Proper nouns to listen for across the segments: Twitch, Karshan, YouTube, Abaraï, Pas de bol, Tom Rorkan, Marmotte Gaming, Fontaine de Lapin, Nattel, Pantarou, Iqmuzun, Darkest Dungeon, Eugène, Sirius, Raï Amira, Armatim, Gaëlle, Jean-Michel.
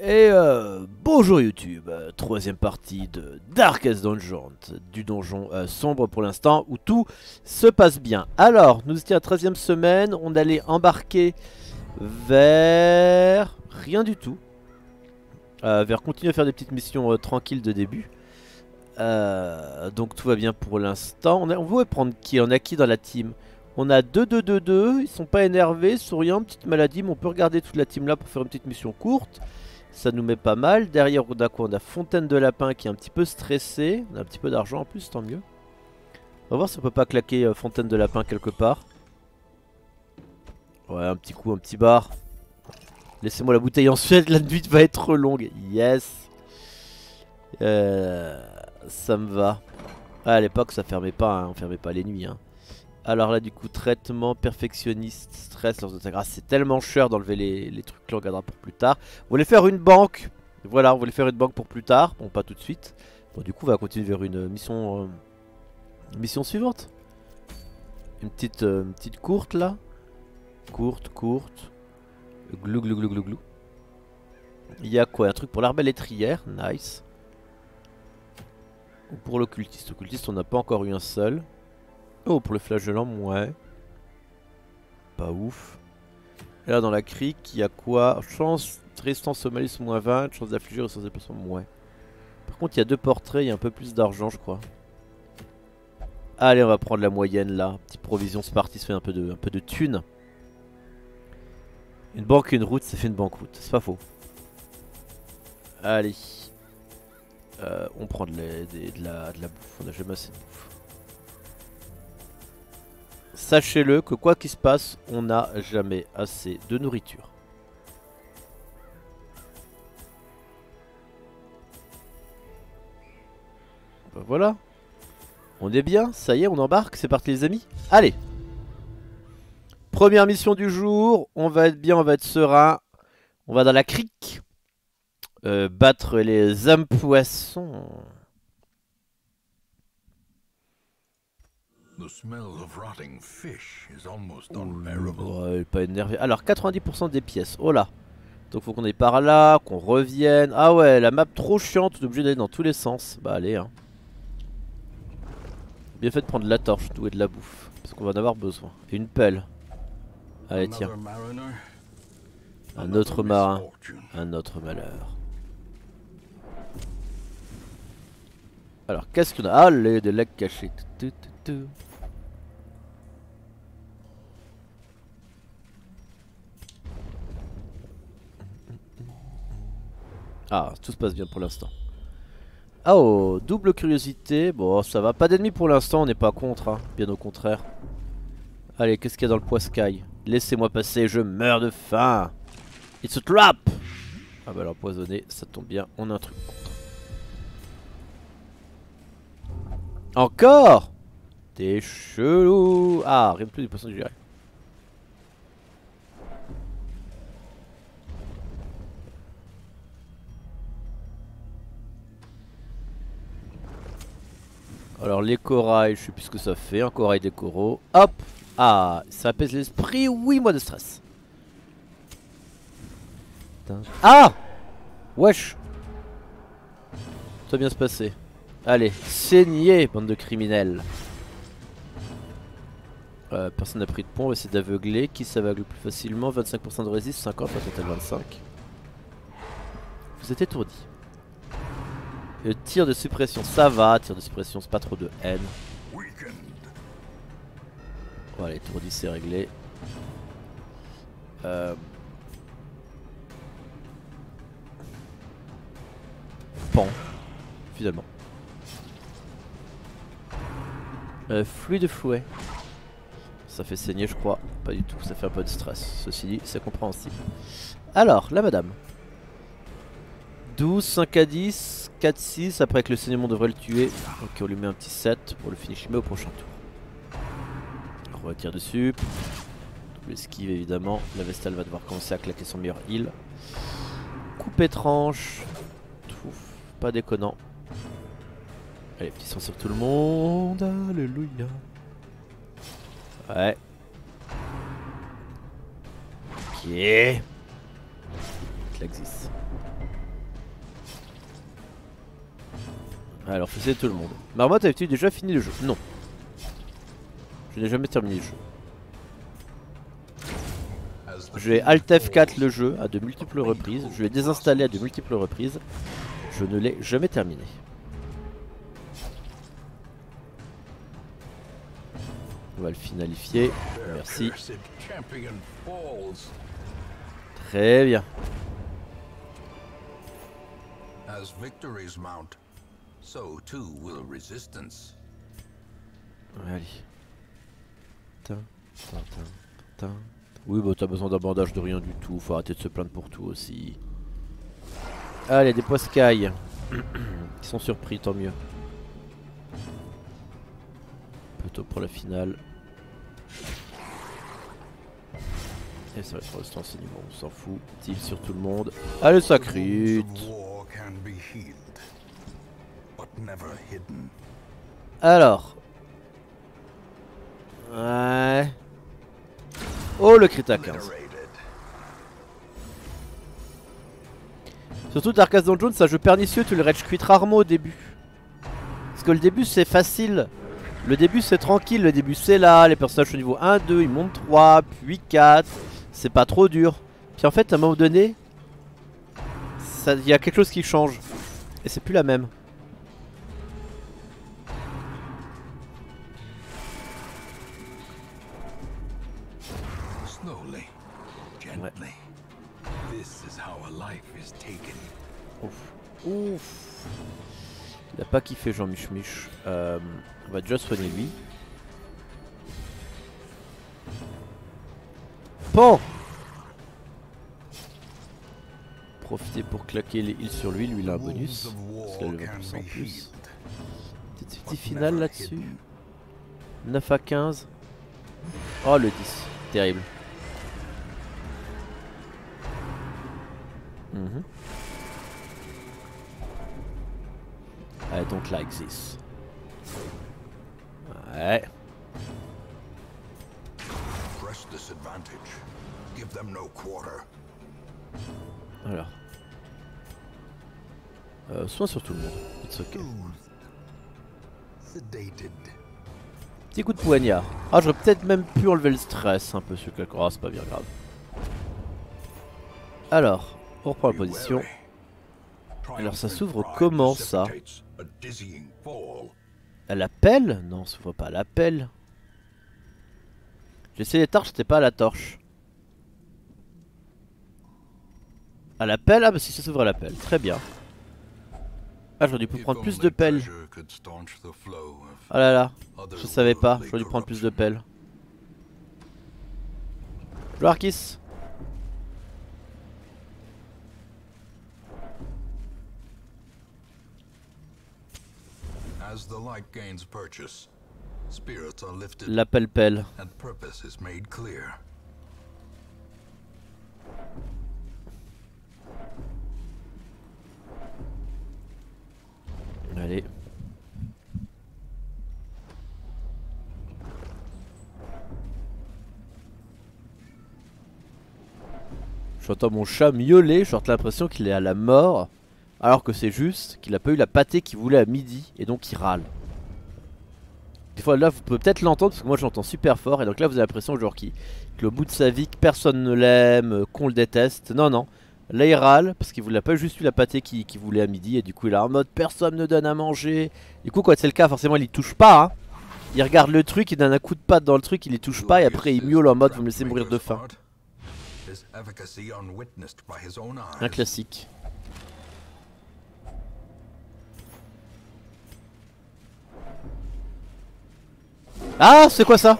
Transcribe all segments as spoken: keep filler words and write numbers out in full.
Et euh, bonjour YouTube, euh, troisième partie de Darkest Dungeon, du donjon euh, sombre pour l'instant où tout se passe bien. Alors, nous étions à la treizième semaine, on allait embarquer vers rien du tout, euh, vers continuer à faire des petites missions euh, tranquilles de début. Euh, donc tout va bien pour l'instant. On, on voulait prendre qui? On a qui dans la team? On a deux deux deux deux, ils sont pas énervés, souriants, petite maladie, mais on peut regarder toute la team là pour faire une petite mission courte. Ça nous met pas mal. Derrière, on a quoi? On a Fontaine de Lapin qui est un petit peu stressé. On a un petit peu d'argent en plus, tant mieux. On va voir si on peut pas claquer euh, Fontaine de Lapin quelque part. Ouais, un petit coup, un petit bar. Laissez-moi la bouteille ensuite, la nuit va être longue. Yes. euh, Ça me va. Ah, à l'époque, ça fermait pas, hein. On fermait pas les nuits, hein. Alors là, du coup, traitement, perfectionniste, stress, lance de ta grâce. C'est tellement cher d'enlever les, les trucs là, on regardera pour plus tard. On voulait faire une banque. Voilà, on voulait faire une banque pour plus tard. Bon, pas tout de suite. Bon, du coup, on va continuer vers une mission, euh, mission suivante. Une petite, euh, une petite courte là. Courte, courte. Glou, glou, glou, glou, glou. Il y a quoi? Un truc pour l'arbalétrière. Nice. Ou pour l'occultiste. L'occultiste, on n'a pas encore eu un seul. Oh, pour le flagellant, ouais. Pas ouf. Et là, dans la crique, il y a quoi? Chance, résistance au malus, moins vingt. Chance d'affliger, ressources déplacement, ouais. Par contre, il y a deux portraits, il y a un peu plus d'argent, je crois. Allez, on va prendre la moyenne, là. Petite provision, c'est parti, ça fait un peu de, un peu de thunes. Une banque, une route, ça fait une banque route. C'est pas faux. Allez. Euh, on prend de la, de, de la, de la bouffe. On a jamais assez de bouffe. Sachez-le que quoi qu'il se passe, on n'a jamais assez de nourriture. Ben voilà. On est bien, ça y est, on embarque, c'est parti les amis. Allez. Première mission du jour, on va être bien, on va être serein. On va dans la crique. Euh, battre les âmes poissons. The smell of rotting fish is almost unbearable. Ouais, pas énervé. Alors quatre-vingt-dix pour cent des pièces. Oh là. Donc faut qu'on aille par là, qu'on revienne. Ah ouais, la map trop chiante, on est obligé d'aller dans tous les sens. Bah allez hein. Bien fait de prendre de la torche, tout et de la bouffe, parce qu'on va en avoir besoin. Et une pelle. Allez tiens. Un autre marin. Un autre malheur. Alors qu'est-ce qu'on a? Ah les des lacs cachés. Tout. Ah, tout se passe bien pour l'instant. Ah oh, double curiosité. Bon, ça va, pas d'ennemis pour l'instant, on n'est pas contre, hein. Bien au contraire. Allez, qu'est-ce qu'il y a dans le poiscaille? Laissez-moi passer, je meurs de faim. It's a trap. Ah bah alors, empoisonné, ça tombe bien, on a un truc contre. Encore. T'es chelou. Ah, rien de plus du poisson digéré. Alors les corails, je sais plus ce que ça fait. Un corail des coraux. Hop. Ah, ça apaise l'esprit. Oui, moi de stress. Ah. Wesh. Ça va bien se passer. Allez, saignez, bande de criminels. Euh, personne n'a pris de pont, on va essayer d'aveugler. Qui s'aveugle plus facilement? Vingt-cinq pour cent de résist, cinquante, la totale vingt-cinq. Vous êtes étourdi. Le tir de suppression, ça va. Tir de suppression, c'est pas trop de haine. Voilà, étourdi, c'est réglé. euh... Pan, finalement. euh, Fluide fouet. Ça fait saigner je crois, pas du tout, ça fait un peu de stress, ceci dit c'est compréhensible. Alors, la madame douze, cinq à dix, quatre, six, après avec le saignement on devrait le tuer. Ok, on lui met un petit sept pour le finish mais au prochain tour. Alors on va tirer dessus. Double esquive évidemment, la Vestale va devoir commencer à claquer son meilleur heal. Coupe étrange, ouf, pas déconnant. Allez, petit son sur tout le monde, alléluia. Ouais. Ok. Klaxis. Alors faisait tout le monde. Marmotte, avais-tu déjà fini le jeu? Non. Je n'ai jamais terminé le jeu. J'ai Alt F quatre le jeu à de multiples reprises. Je l'ai désinstallé à de multiples reprises. Je ne l'ai jamais terminé. On va le finalifier. Merci. Très bien. Allez. Oui, bah t'as besoin d'un bandage de rien du tout. Faut arrêter de se plaindre pour tout aussi. Allez, des poiscailles. Ils sont surpris, tant mieux. Plutôt pour la finale. Et ça va être pour l'instant, c'est niveau, on s'en fout. Type sur tout le monde. Allez, ça crute. Alors. Ouais. Oh, le crit à quinze. Surtout Darkest Dungeon, c'est un jeu pernicieux, tu le rage quit rarement au début. Parce que le début c'est facile. Le début c'est tranquille, le début c'est là, les personnages sont au niveau un, deux, ils montent trois, puis quatre. C'est pas trop dur. Puis en fait à un moment donné, il y a quelque chose qui change. Et c'est plus la même. Ouais. Ouf. Ouf. Il a pas kiffé Jean-Michel. Euh, on va déjà soigner lui. Bon. Profitez pour claquer les heals sur lui. Lui il a un bonus. Parce qu'il a vingt pour cent en plus. Petite petite finale là-dessus. neuf à quinze. Oh le dix. Terrible. Mmh. Allez, donc like this. Ouais. Alors. Euh, soin sur tout le monde. It's okay. Petit coup de poignard. Ah, j'aurais peut-être même pu enlever le stress un peu sur quelque chose. C'est pas bien grave. Alors. On reprend la position. Alors ça s'ouvre comment ça? À la pelle? Non, on s'ouvre pas à la pelle. J'ai essayé les torches, c'était pas à la torche. À la pelle? Ah bah si, ça s'ouvre à la pelle, très bien. Ah, j'aurais dû prendre plus de pelles. Ah là là, je savais pas, j'aurais dû prendre plus de pelles. Blarkis. La pelle-pelle. Allez. J'entends mon chat miauler, j'ai l'impression qu'il est à la mort. Alors que c'est juste qu'il a pas eu la pâtée qu'il voulait à midi et donc il râle. Des fois là vous pouvez peut-être l'entendre parce que moi j'entends super fort et donc là vous avez l'impression genre qu'il que le bout de sa vie que personne ne l'aime, qu'on le déteste. Non non, là il râle parce qu'il voulait pas juste eu la pâtée qu'il qu'il voulait à midi et du coup il est en mode personne ne donne à manger. Du coup quand c'est le cas forcément il y touche pas hein. Il regarde le truc, il donne un coup de patte dans le truc, il y touche pas et après il miaule en mode vous me laissez mourir de faim. Un classique. Ah, c'est quoi ça?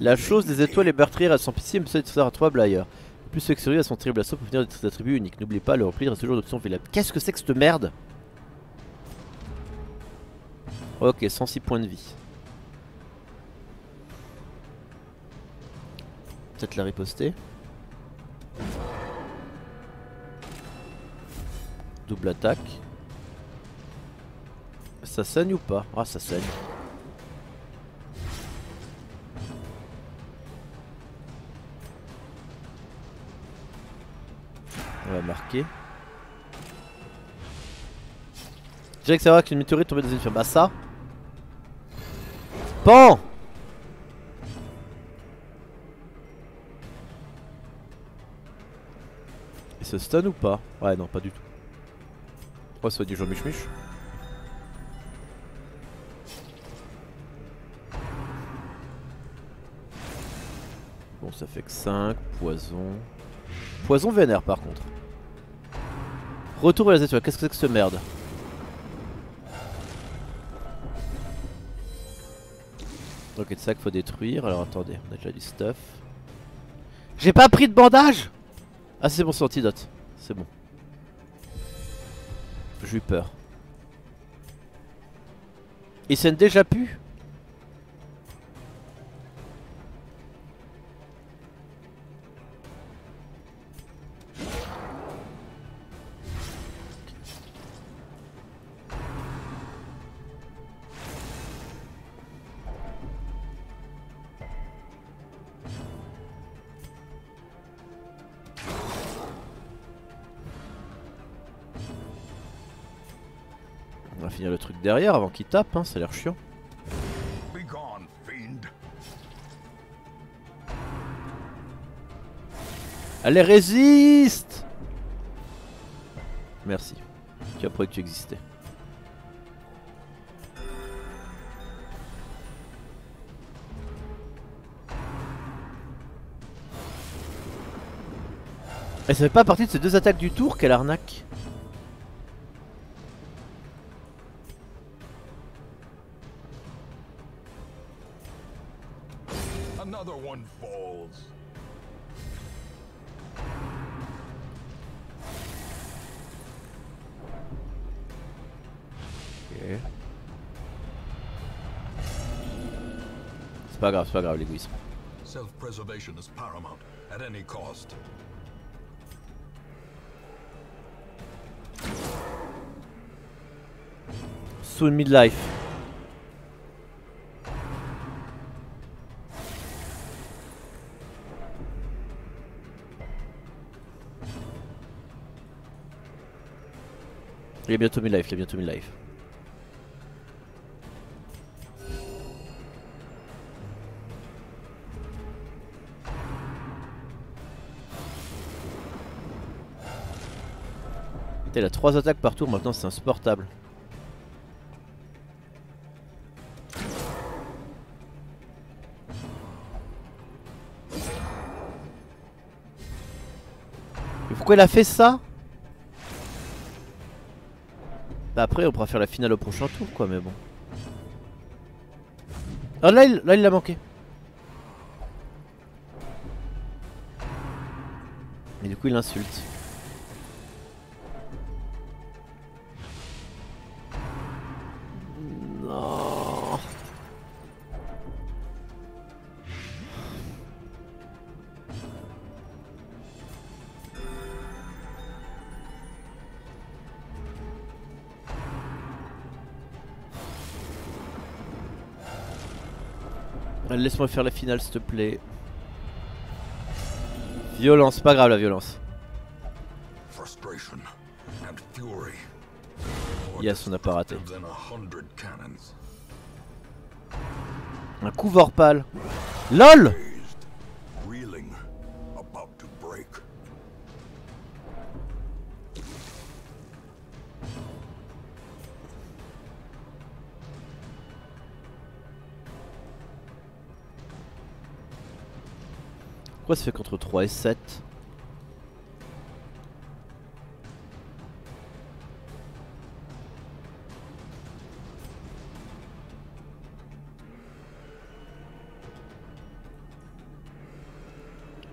La chose des étoiles et meurtrières, elles sont pitié, mais ceux de faire à trois blailleurs. Plus ceux que Sirius, elles sont terribles à saut pour finir des attributs uniques. N'oubliez pas, le repli reste toujours d'option vélable. Qu'est-ce que c'est que cette merde? Ok, cent six points de vie. Peut-être la riposter. Double attaque. Ça saigne ou pas? Ah, ça saigne. marqué. Je dirais que c'est vrai qu'une météorite tombée dans une ferme. Bah ça. Pan. Et se stun ou pas? Ouais non pas du tout. Ouais ça va du Jean-Michel. Bon ça fait que cinq, poison. Poison vénère par contre. Retour à les étoiles, qu'est-ce que c'est que ce merde? Ok c'est ça qu'il faut détruire, alors attendez, on a déjà du stuff. J'ai pas pris de bandage. Ah c'est bon c'est antidote, c'est bon. J'ai eu peur. Il saigne déjà plus. Finir le truc derrière avant qu'il tape, hein, ça a l'air chiant. Allez résiste. Merci. Tu as prouvé que tu existais. Et ça fait pas partie de ces deux attaques du tour, quelle arnaque. C'est pas grave, c'est pas grave l'égoïsme. Self-preservation is paramount at any cost. Soon midlife. Il est bientôt midlife, il est bientôt midlife. Il a trois attaques par tour maintenant, c'est insupportable. Mais pourquoi il a fait ça? Bah après on pourra faire la finale au prochain tour quoi, mais bon. Ah là il l'a manqué. Et du coup il insulte. Laisse-moi faire la finale s'il te plaît. Violence, pas grave la violence. Yes, on n'a pas raté. Un coup vorpal. LOL. Pourquoi ça fait contre trois et sept?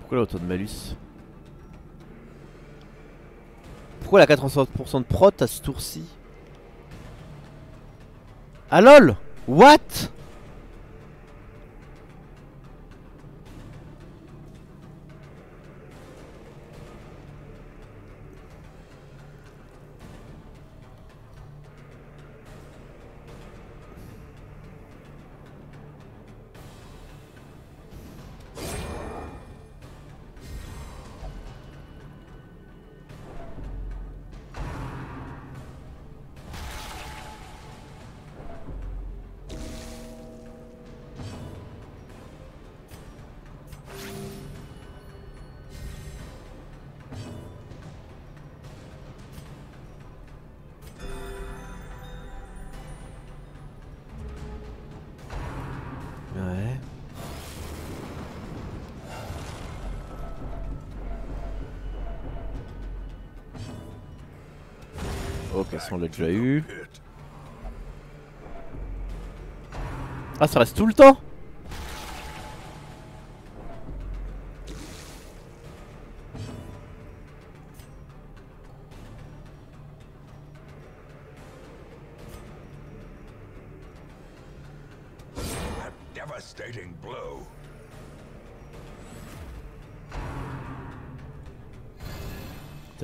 Pourquoi là autant de malus? Pourquoi la quatre-vingt-soixante pour cent de prot à ce tour-ci? Ah lol. What? Ok, ça on l'a déjà eu. Ah, ça reste tout le temps?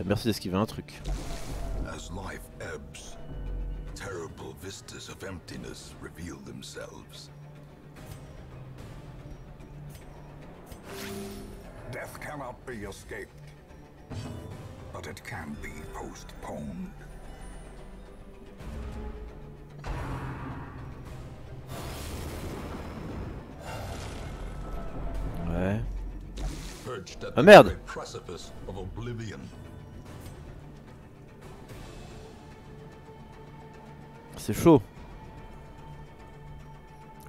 Merci d'esquiver un truc. As life ebbs, terrible vistas of emptiness reveal themselves. Death cannot be escaped, but it can be postponed. Ouais. Ah merde. C'est chaud.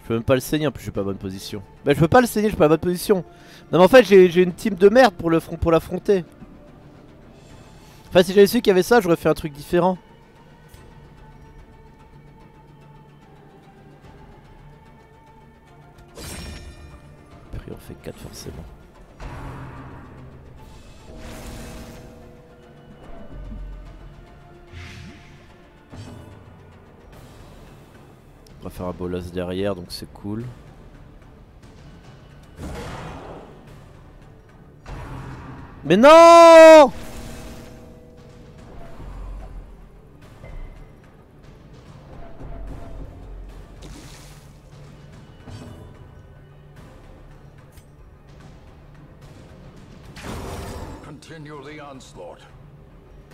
Je peux même pas le saigner, en plus je suis pas à bonne position. Mais je peux pas le saigner, je suis pas à bonne position. Non mais en fait j'ai une team de merde pour le front, pour l'affronter. Enfin si j'avais su qu'il y avait ça, j'aurais fait un truc différent. Après on fait quatre forcément. On va faire un bolas derrière donc c'est cool. Mais non! Continue the onslaught.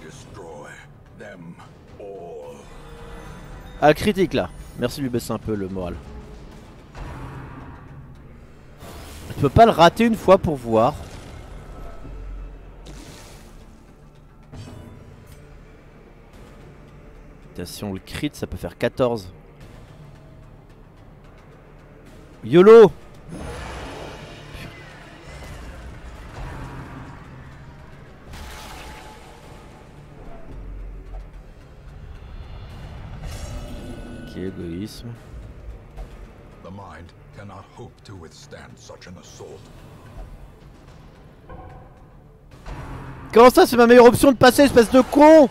Destroy them all. Ah, critique là. Merci de lui baisser un peu le moral. Je peux pas le rater une fois pour voir. Putain, si on le crit, ça peut faire quatorze. YOLO! Égoïsme. The mind cannot hope to withstand such an assault. Comment ça, c'est ma meilleure option de passer, espèce de con?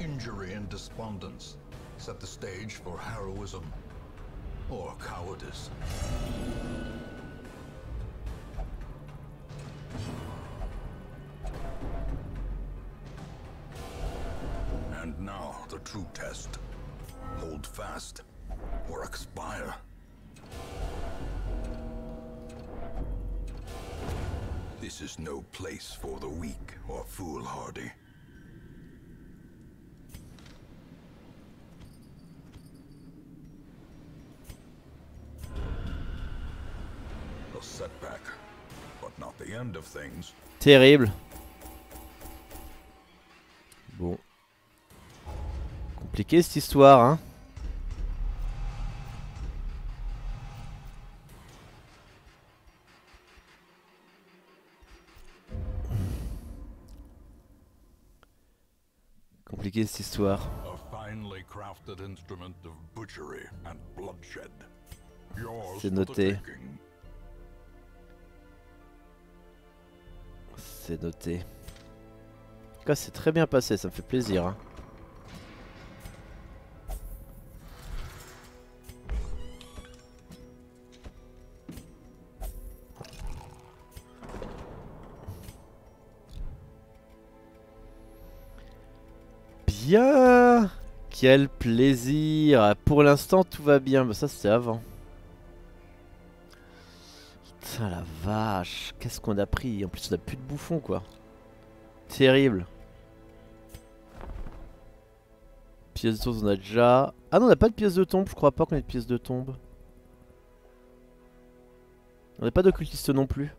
Injury and despondence set the stage for heroism or cowardice. And now the true test. Hold fast or expire. This is no place for the weak or foolhardy. A setback, but not the end of things. Terrible. Bon. Compliqué cette histoire, hein. Compliqué cette histoire. C'est noté. C'est noté. En tout cas, c'est très bien passé, ça me fait plaisir, hein. Yeah. Quel plaisir. Pour l'instant tout va bien, mais ça c'était avant. Putain la vache, qu'est-ce qu'on a pris. En plus on a plus de bouffons quoi. Terrible. Pièce de tombe on a déjà. Ah non on n'a pas de pièce de tombe, je crois pas qu'on ait de pièce de tombe. On n'a pas d'occultiste non plus.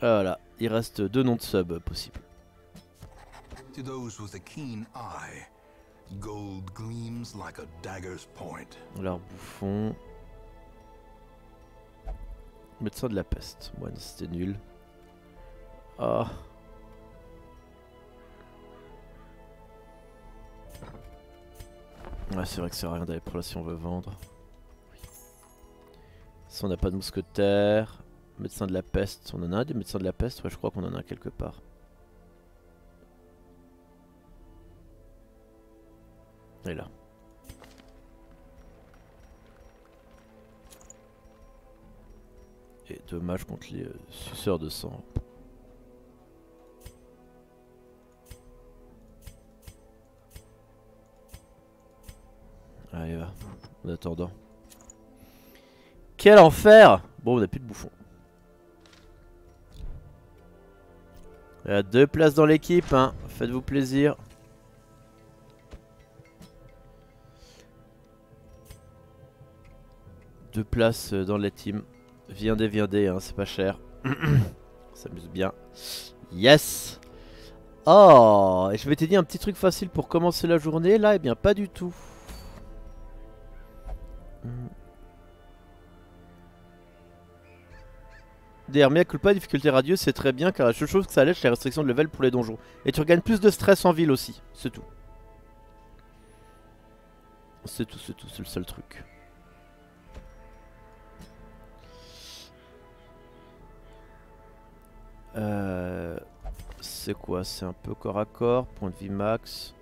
Voilà, il reste deux noms de sub possibles. To those with a keen eye, gold gleams like a dagger's point. Leur bouffon. Médecin de la peste. Ouais, c'était nul. Ah. Ouais, c'est vrai que ça sert à rien d'aller pour là si on veut vendre. Si on n'a pas de mousquetaire. Médecin de la peste. On en a un des médecins de la peste? Ouais, je crois qu'on en a un quelque part. Et là. Et dommage contre les euh, suceurs de sang. Allez, va. En attendant. Quel enfer! Bon, on n'a plus de bouffons. Il y a deux places dans l'équipe, hein. Faites-vous plaisir. Deux places dans la team. Viendez, viendez, hein, c'est pas cher. Ça amuse bien. Yes. Oh, et je m'étais dit un petit truc facile pour commencer la journée. Là, eh bien, pas du tout. D R, mea culpa, difficulté radieuse, c'est très bien car la seule chose que ça allège, c'est la restriction de level pour les donjons. Et tu regagnes plus de stress en ville aussi, c'est tout. C'est tout, c'est tout, c'est le seul truc. Euh, c'est quoi? C'est un peu corps à corps, point de vie max.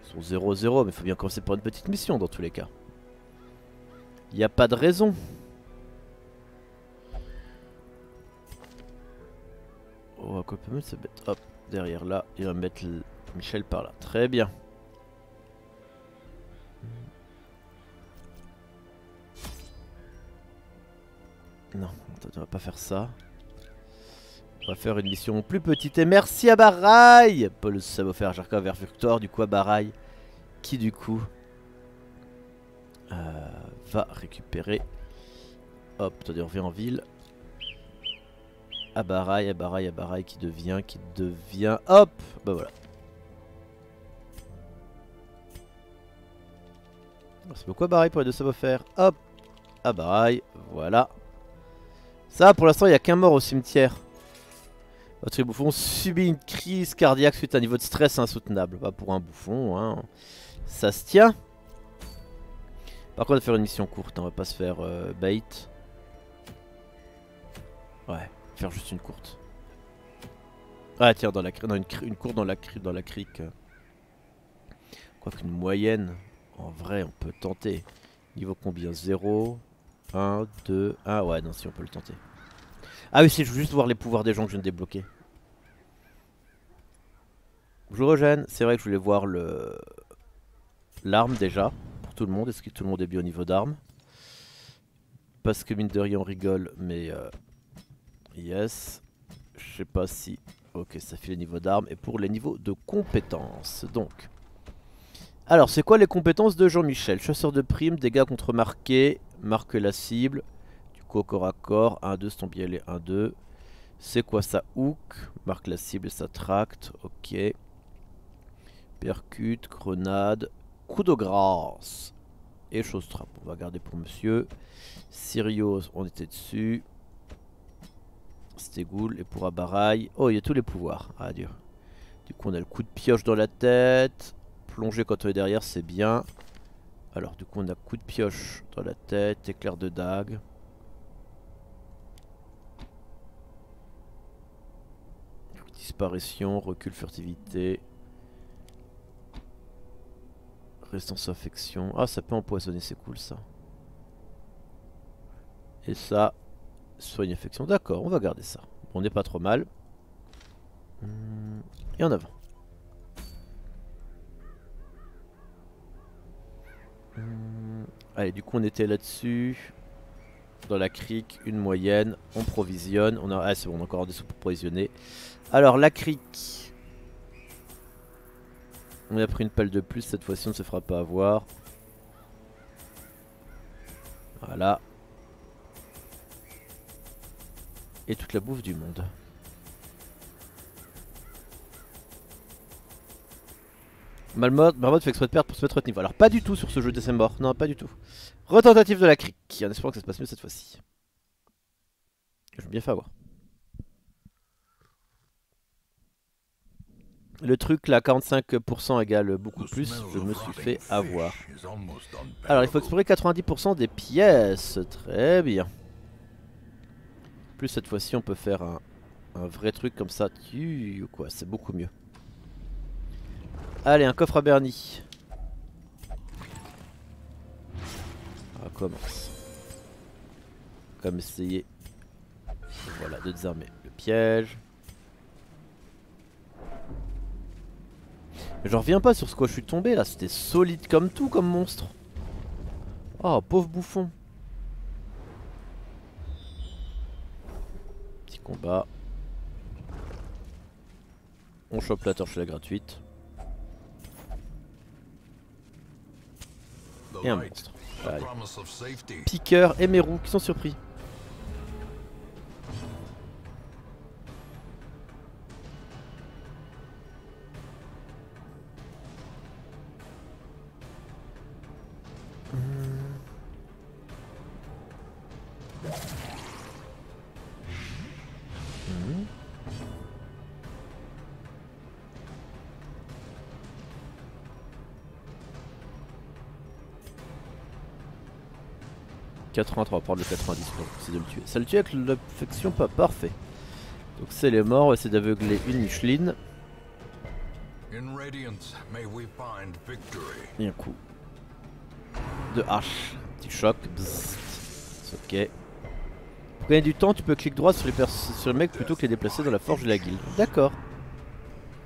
Ils sont zéro zéro, mais il faut bien commencer par une petite mission dans tous les cas. Il n'y a pas de raison. On va quoi peut mettre cette bête. Hop, derrière là, il va mettre Michel par là. Très bien. Non, on va pas faire ça. On va faire une mission plus petite. Et merci à Abaraï Paul le sub offert à Jarka vers Victor. Du coup, Abaraï, qui du coup euh, va récupérer. Hop, attendez, on revient en ville. Abaraï, Abaraï, Abaraï qui devient, qui devient... Hop! Bah voilà. Merci beaucoup Abaraï pour les deux subs offerts. Hop! Abaraï, voilà. Ça, pour l'instant, il n'y a qu'un mort au cimetière. Votre bouffon subit une crise cardiaque suite à un niveau de stress insoutenable. Pas pour un bouffon, hein. Ça se tient. Par contre, on va faire une mission courte, hein. On va pas se faire euh, bait. Ouais. Faire juste une courte. Ah tiens, dans la dans une, une courte dans la dans la crique. Quoi qu'une moyenne, en vrai on peut tenter. Niveau combien? Zéro, un, deux, un. Ouais non, si on peut le tenter. Ah oui, si je veux juste voir les pouvoirs des gens que je viens de débloquer. Bonjour Eugène, c'est vrai que je voulais voir le l'arme déjà. Pour tout le monde, est-ce que tout le monde est bien au niveau d'arme? Parce que mine de rien on rigole, mais... Euh... Yes, je sais pas si... Ok, ça fait les niveaux d'armes et pour les niveaux de compétences, donc. Alors, c'est quoi les compétences de Jean-Michel? Chasseur de primes, dégâts contre-marqués, marque la cible, du coup au corps à corps, un deux, c'est ton biais, un deux. C'est quoi ça? Hook, marque la cible et ça tracte, ok. Percute, grenade, coup de grâce et chose trappe, on va garder pour monsieur. Sirius, on était dessus. C'était Ghoul et pour Abaraï. Oh, il y a tous les pouvoirs. Ah, Dieu. Du coup, on a le coup de pioche dans la tête. Plonger quand on est derrière, c'est bien. Alors, du coup, on a coup de pioche dans la tête, éclair de dague. Disparition, recul, furtivité. Restance infection. Ah, ça peut empoisonner, c'est cool ça. Et ça. Soigne infection, d'accord, on va garder ça. On n'est pas trop mal. Et en avant. Allez, du coup on était là-dessus. Dans la crique, une moyenne. On provisionne. On a... Ah c'est bon, on a encore des sous pour provisionner. Alors la crique. On a pris une pelle de plus, cette fois-ci on ne se fera pas avoir. Voilà. et toute la bouffe du monde. Marmotte, Marmotte fait exprès de perdre pour se mettre retenir. Alors pas du tout sur ce jeu des morts, non pas du tout. Retentative de la crique, en espérant que ça se passe mieux cette fois-ci. Je veux bien faire voir. Le truc là, quarante-cinq pour cent égale beaucoup plus, je me suis fait avoir. Alors il faut explorer quatre-vingt-dix pour cent des pièces, très bien. Plus cette fois-ci on peut faire un, un vrai truc comme ça, ou quoi, c'est beaucoup mieux. Allez, un coffre à Bernie. On commence. Comme essayer, voilà, de désarmer le piège. Mais j'en reviens pas sur ce quoi je suis tombé là, c'était solide comme tout comme monstre. Oh pauvre bouffon. Petit combat. On chope la torche, la gratuite. Et un monstre. Allez. Piqueur et Mérou qui sont surpris. quatre-vingt-trois, prendre le quatre-vingt-dix pour essayer de le tuer. Ça le tue avec l'affection, pas parfait. Donc c'est les morts, on va essayer d'aveugler une Micheline. Et un coup de hache, petit choc, c'est ok. Pour gagner du temps, tu peux cliquer droit sur les, sur les mecs plutôt que les déplacer dans la forge de la guilde. D'accord.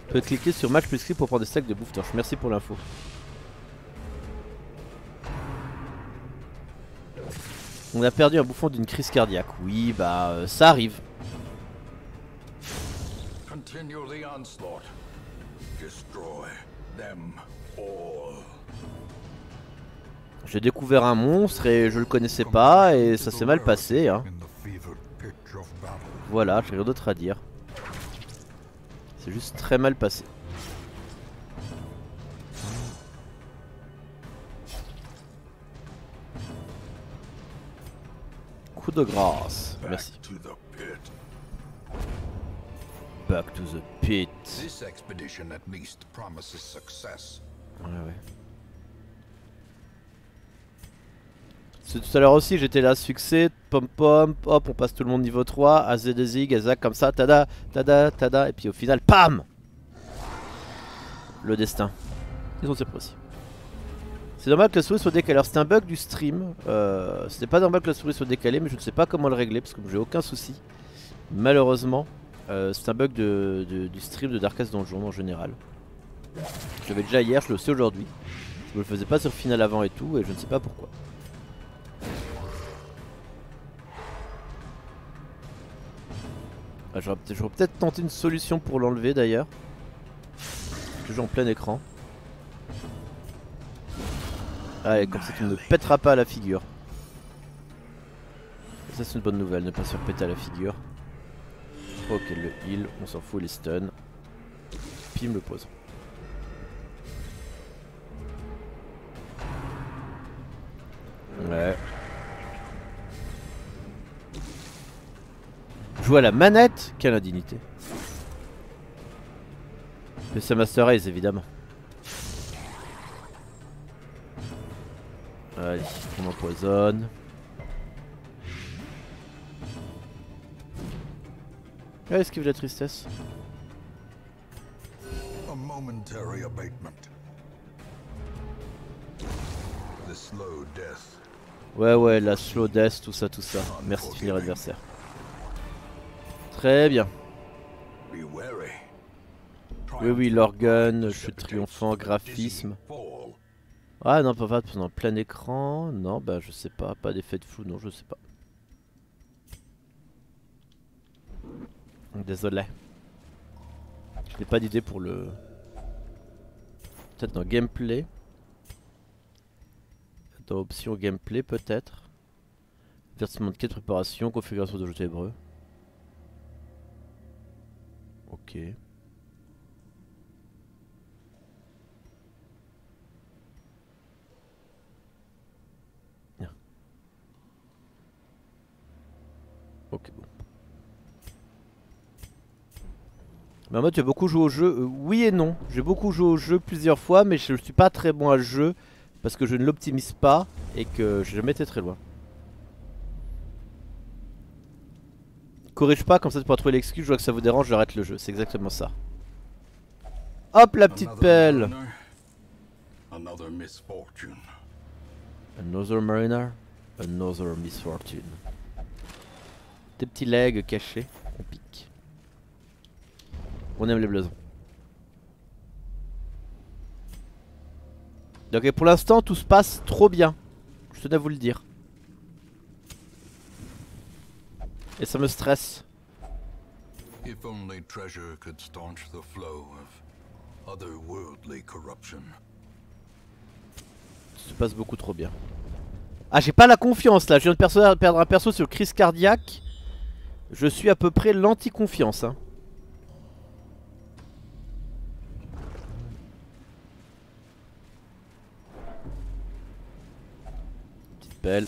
Tu peux cliquer sur match plus clic pour prendre des stacks de bouffe torche. Merci pour l'info. On a perdu un bouffon d'une crise cardiaque. Oui, bah euh, ça arrive. J'ai découvert un monstre et je le connaissais pas et ça s'est mal passé. Hein. Voilà, j'ai rien d'autre à dire. C'est juste très mal passé. Coup de grâce, merci. Back to the pit. Ouais, ouais. C'est tout à l'heure aussi, j'étais là, succès, pom pom, hop, on passe tout le monde niveau trois, A Z D Z, Azak comme ça, tada, tada, tada, et puis au final, PAM! Le destin. Ils ont ses précis. C'est normal que la souris soit décalée. Alors c'était un bug du stream. Euh, c'était pas normal que la souris soit décalée, mais je ne sais pas comment le régler parce que j'ai aucun souci. Malheureusement, euh, c'est un bug de, de, du stream de Darkest Dungeon en général. Je l'avais déjà hier, je le sais aujourd'hui. Je le faisais pas sur Final avant et tout, et je ne sais pas pourquoi. Ah, j'aurais peut-être tenté une solution pour l'enlever d'ailleurs. Toujours en plein écran. Allez, comme ça tu ne pèteras pas à la figure. Ça c'est une bonne nouvelle, ne pas se faire péter à la figure. Ok, le heal, on s'en fout, les stuns. Pim, le pose. Ouais. Jouer à la manette, quelle indignité. P C Master Race évidemment. Allez, on empoisonne. Ah, esquive la tristesse. Ouais, ouais, la slow death, tout ça, tout ça. Merci de finir l'adversaire. Très bien. Oui, oui, l'organe, chute triomphant, graphisme. Ah non, pas en plein écran, non, bah je sais pas, pas d'effet de flou, non, je sais pas. Désolé. Je n'ai pas d'idée pour le... Peut-être dans gameplay. Dans option gameplay peut-être. Versement de quête préparation, configuration de jeu ténébreux. Ok. Bien. Ok, bon. Mais en mode, tu as beaucoup joué au jeu. Euh, oui et non. J'ai beaucoup joué au jeu plusieurs fois, mais je ne suis pas très bon à le jeu parce que je ne l'optimise pas et que j'ai jamais été très loin. Corrige pas, comme ça tu pourras trouver l'excuse, je vois que ça vous dérange, j'arrête le jeu, c'est exactement ça. Hop la petite pelle. Another misfortune. Another mariner, another misfortune. Tes petits legs cachés, on pique. On aime les blasons. Donc pour l'instant tout se passe trop bien, je tenais à vous le dire. Et ça me stresse. If only treasure could staunch the flow of otherworldly corruption. Ça se passe beaucoup trop bien. Ah, j'ai pas la confiance là, je viens de perso perdre un perso sur crise cardiaque. Je suis à peu près l'anti-confiance hein. Petite pelle.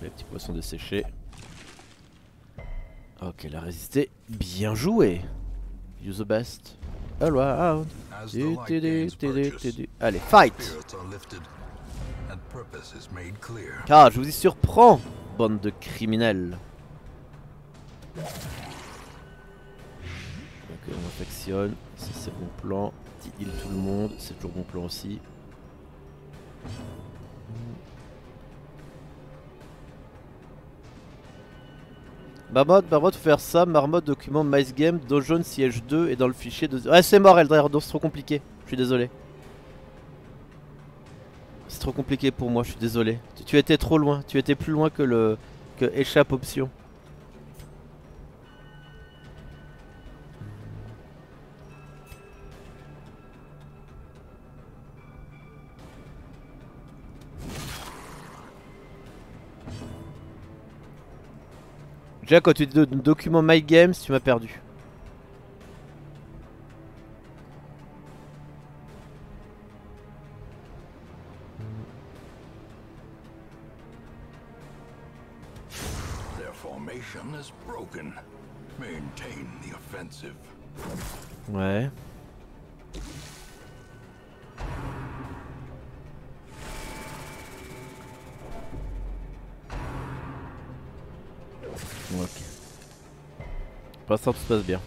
Les petits poissons desséchés. Ok, elle a résisté. Bien joué. You the best. All around. Allez, fight. Ah, je vous y surprends, bande de criminels. Ok, on infectionne. Ça, c'est bon plan. Petit heal tout le monde. C'est toujours bon plan aussi. Marmotte, Marmotte, faut faire ça, Marmotte, document, Mice Game, Dojon, C H deux et dans le fichier de... Ouais c'est mort Eldred, c'est trop compliqué, je suis désolé. C'est trop compliqué pour moi, je suis désolé. Tu, tu étais trop loin, tu étais plus loin que le... que échappe option. Déjà quand tu dis document My Games, tu m'as perdu. Ouais. Ok. Pour l'instant tout se passe bien.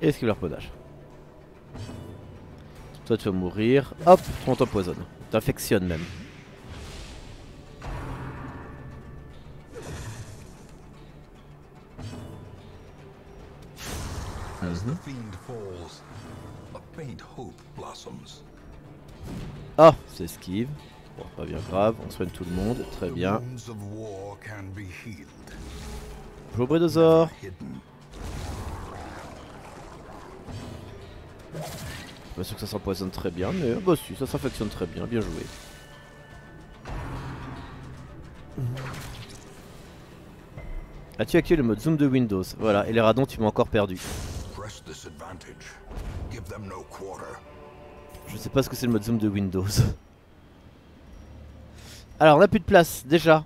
Et esquive leur podage. Toi tu vas mourir. Hop, on t'empoisonne. T'infectionne même. Ah, c'est esquive. Bon, pas bien grave, on soigne tout le monde, très bien. Joue au brédosaure. Pas sûr que ça s'empoisonne très bien, mais bah si, ça s'infectionne très bien, bien joué. As-tu activé le mode zoom de Windows? Voilà, et les radons, tu m'as encore perdu. Je sais pas ce que c'est le mode zoom de Windows. Alors on a plus de place déjà.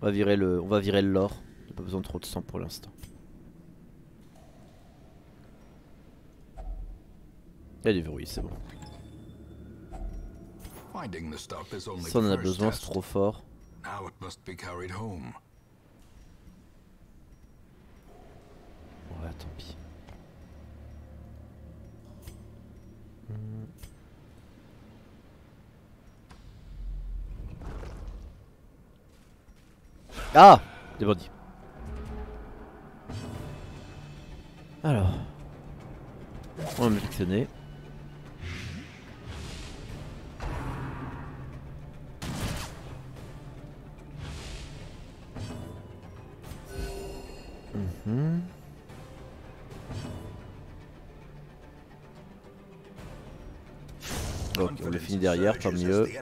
On va virer le, on va virer le lore. J'ai pas besoin de trop de sang pour l'instant. Il y a des verrouilles, c'est bon. Ça on en a besoin, c'est trop fort. Ouais, tant pis. Ah, des bandits. Alors, on va m'infectionner. Mmh. l'époque. On le finit derrière, tant mieux. Il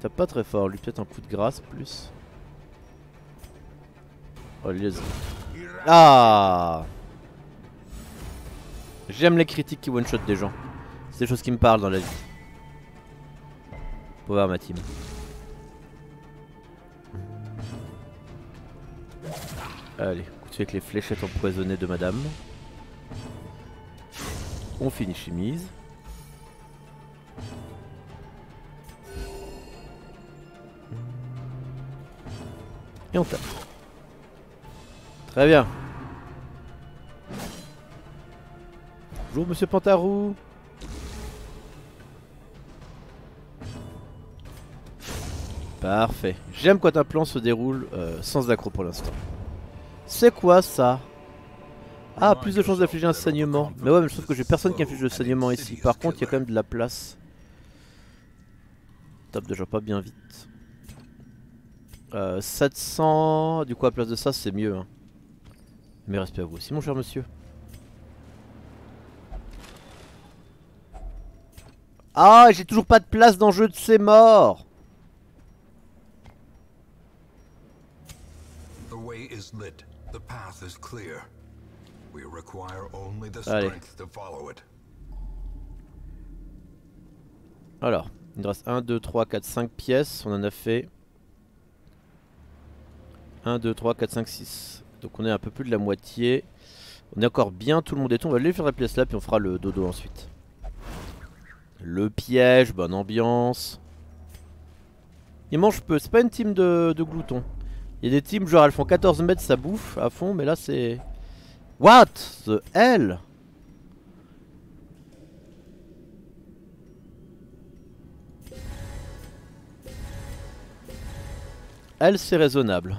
tape pas très fort, lui peut-être un coup de grâce plus. Oh les... Ah, j'aime les critiques qui one-shot des gens. C'est des choses qui me parlent dans la vie. Pour voir ma team. Allez, continuez avec les fléchettes empoisonnées de madame. On finit chemise. Et on tape. Très bien. Bonjour monsieur Pantarou. Parfait. J'aime quand un plan se déroule euh, sans accro pour l'instant. C'est quoi ça? Ah, plus de chances d'affliger un saignement. Mais ouais, mais je trouve que j'ai personne qui inflige le saignement ici. Par contre, il y a quand même de la place. Tape déjà pas bien vite. Euh, sept cents. Du coup, à la place de ça, c'est mieux. Hein. Mes respects à vous aussi, mon cher monsieur. Ah, j'ai toujours pas de place dans le jeu de ces morts. Allez. Alors, il nous reste un, deux, trois, quatre, cinq pièces. On en a fait un, deux, trois, quatre, cinq, six. Donc on est un peu plus de la moitié. On est encore bien, tout le monde est tout. On va aller faire la pièce là, puis on fera le dodo ensuite. Le piège, bonne ambiance. Il mange peu, c'est pas une team de, de gloutons. Il y a des teams genre elles font quatorze mètres, ça bouffe à fond, mais là c'est... What the hell? Elle c'est raisonnable. La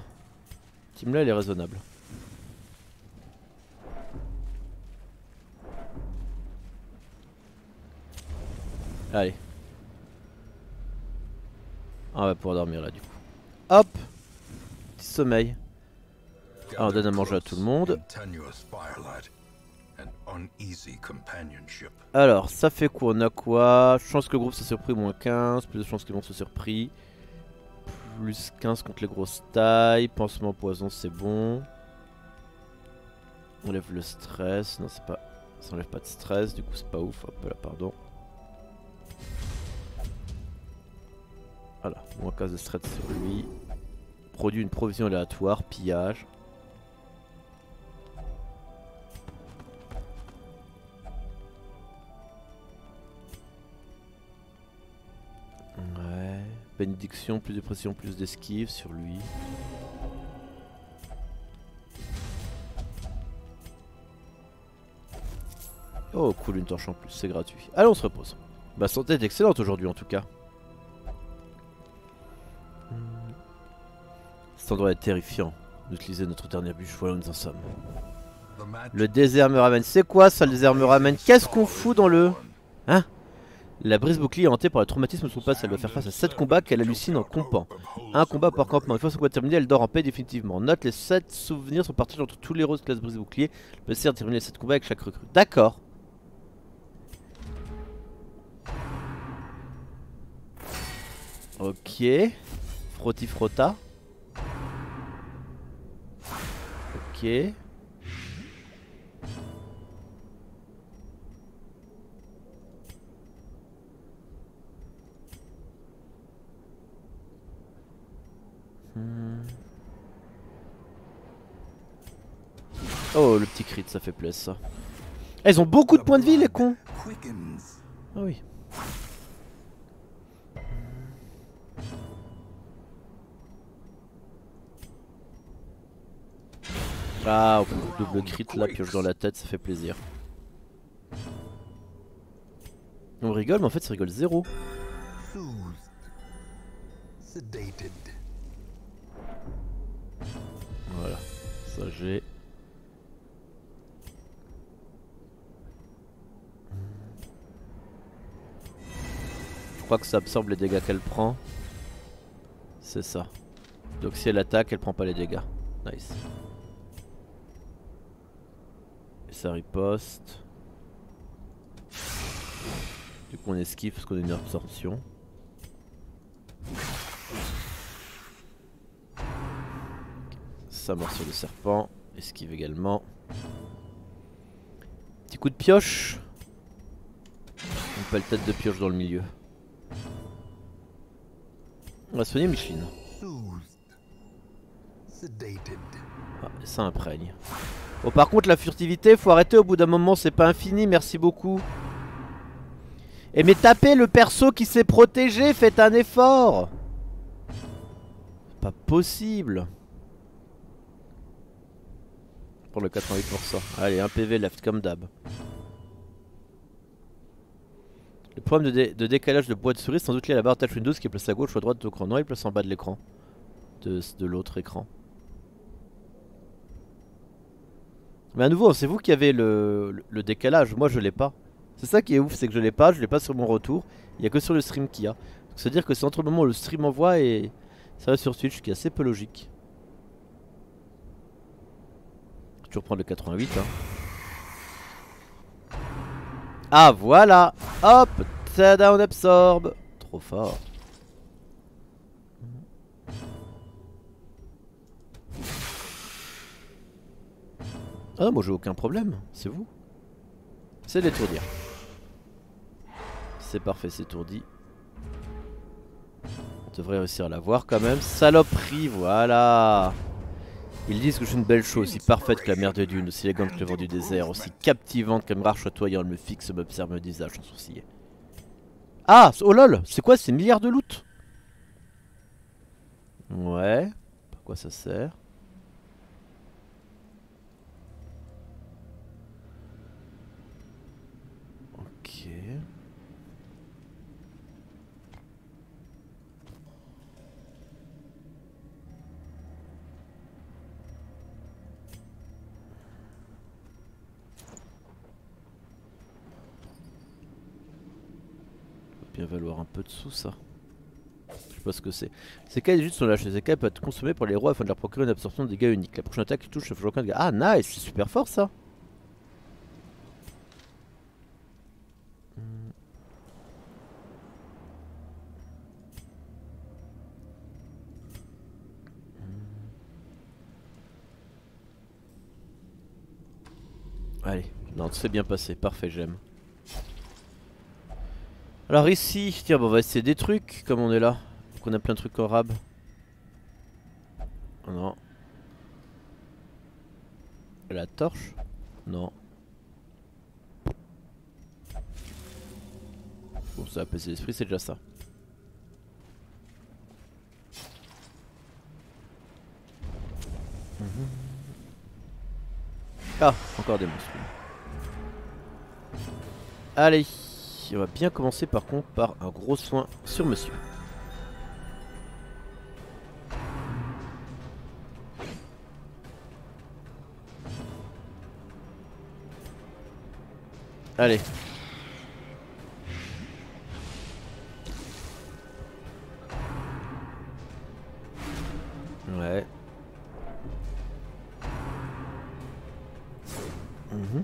team là elle est raisonnable. Allez. On va pouvoir dormir là du coup. Hop. Petit sommeil. Ah, on donne à manger à tout le monde. Alors, ça fait quoi? On a quoi? Chance que le groupe soit surpris, moins quinze. Plus de chances que le monde soit surpris. Plus quinze contre les grosses tailles. Pansement poison, c'est bon. On lève le stress. Non, c'est pas. Ça enlève pas de stress, du coup, c'est pas ouf. Hop là, pardon. Voilà, moins quinze de stress sur lui. Produit une provision aléatoire, pillage. Ouais. Bénédiction, plus de pression, plus d'esquive sur lui. Oh cool, une torche en plus, c'est gratuit. Allez, on se repose. Ma santé est excellente aujourd'hui en tout cas. Cet endroit est terrifiant. D'utiliser notre dernière bûche, voilà où nous en sommes. Le désert me ramène. C'est quoi ça, le désert me ramène? Qu'est-ce qu'on fout dans le... Hein? La brise bouclier est hantée par le traumatisme de son passé. Elle doit faire face à sept combats qu'elle hallucine en compant. Un combat par campement. Une fois ce combat terminé, elle dort en paix définitivement. Note, les sept souvenirs sont partagés entre tous les héros de classe brise bouclier. Le plaisir de terminer les sept combats avec chaque recrue. D'accord. Ok. Frotti frotta. Ok. Hmm. Oh, le petit crit, ça fait plaisir ça. Elles ont beaucoup de points de vie les cons. Ah oui. Ah, double crit là, pioche dans la tête, ça fait plaisir. On rigole, mais en fait, ça rigole zéro. Voilà, ça j'ai. Je crois que ça absorbe les dégâts qu'elle prend. C'est ça. Donc si elle attaque, elle prend pas les dégâts. Nice. Ça riposte. Du coup on esquive parce qu'on a une absorption. Ça mord sur le serpent, esquive également. Petit coup de pioche. Une paletette de pioche dans le milieu. On va soigner Micheline. Ah, et ça imprègne. Bon, par contre la furtivité, faut arrêter au bout d'un moment, c'est pas infini, merci beaucoup. Et mais tapez le perso qui s'est protégé, faites un effort. C'est pas possible. Pour le quatre-vingt-huit pour cent. Allez, un P V left comme d'hab. Le problème de, dé de décalage de boîte souris, sans doute lié à la barre Touch Windows qui est placée à gauche ou à droite de l'écran. Non, il place en bas de l'écran. De, de l'autre écran. Mais à nouveau, c'est vous qui avez le, le, le décalage. Moi, je l'ai pas. C'est ça qui est ouf, c'est que je l'ai pas. Je l'ai pas sur mon retour. Il n'y a que sur le stream qu'il y a. C'est-à-dire que c'est entre le moment où le stream envoie et ça va sur Twitch, ce qui est assez peu logique. Je vais toujours prendre le quatre-vingt-huit. Hein. Ah voilà. Hop, tada, on absorbe. Trop fort. Ah moi j'ai aucun problème, c'est vous. C'est l'étourdir. C'est parfait, c'est étourdi. On devrait réussir à l'avoir quand même. Saloperie, voilà. Ils disent que je suis une belle chose, aussi parfaite que la mer de Dune, aussi élégante que le vent du désert, aussi captivante qu'un rare chatoyant. Elle me fixe, m'observe, me disage sans sourciller. Ah, oh lol, c'est quoi ces milliards de loot? Ouais, à quoi ça sert? Ok. Valoir un peu de sous ça. Je sais pas ce que c'est. Ces cas juste sont lâchés. Ces cas peuvent être consommés par les rois afin de leur procurer une absorption de dégâts unique. La prochaine attaque qui touche le flocon de dégâts. Ah nice, c'est super fort ça. Allez, non, c'est bien passé, parfait, j'aime. Alors ici, tiens, bon, on va essayer des trucs comme on est là. Donc on a plein de trucs en rab. Oh non. La torche? Non. Bon, ça apaise l'esprit, c'est déjà ça. Mmh. Ah, encore des monstres. Allez. On va bien commencer par contre par un gros soin sur monsieur. Allez. Ouais. Mmh.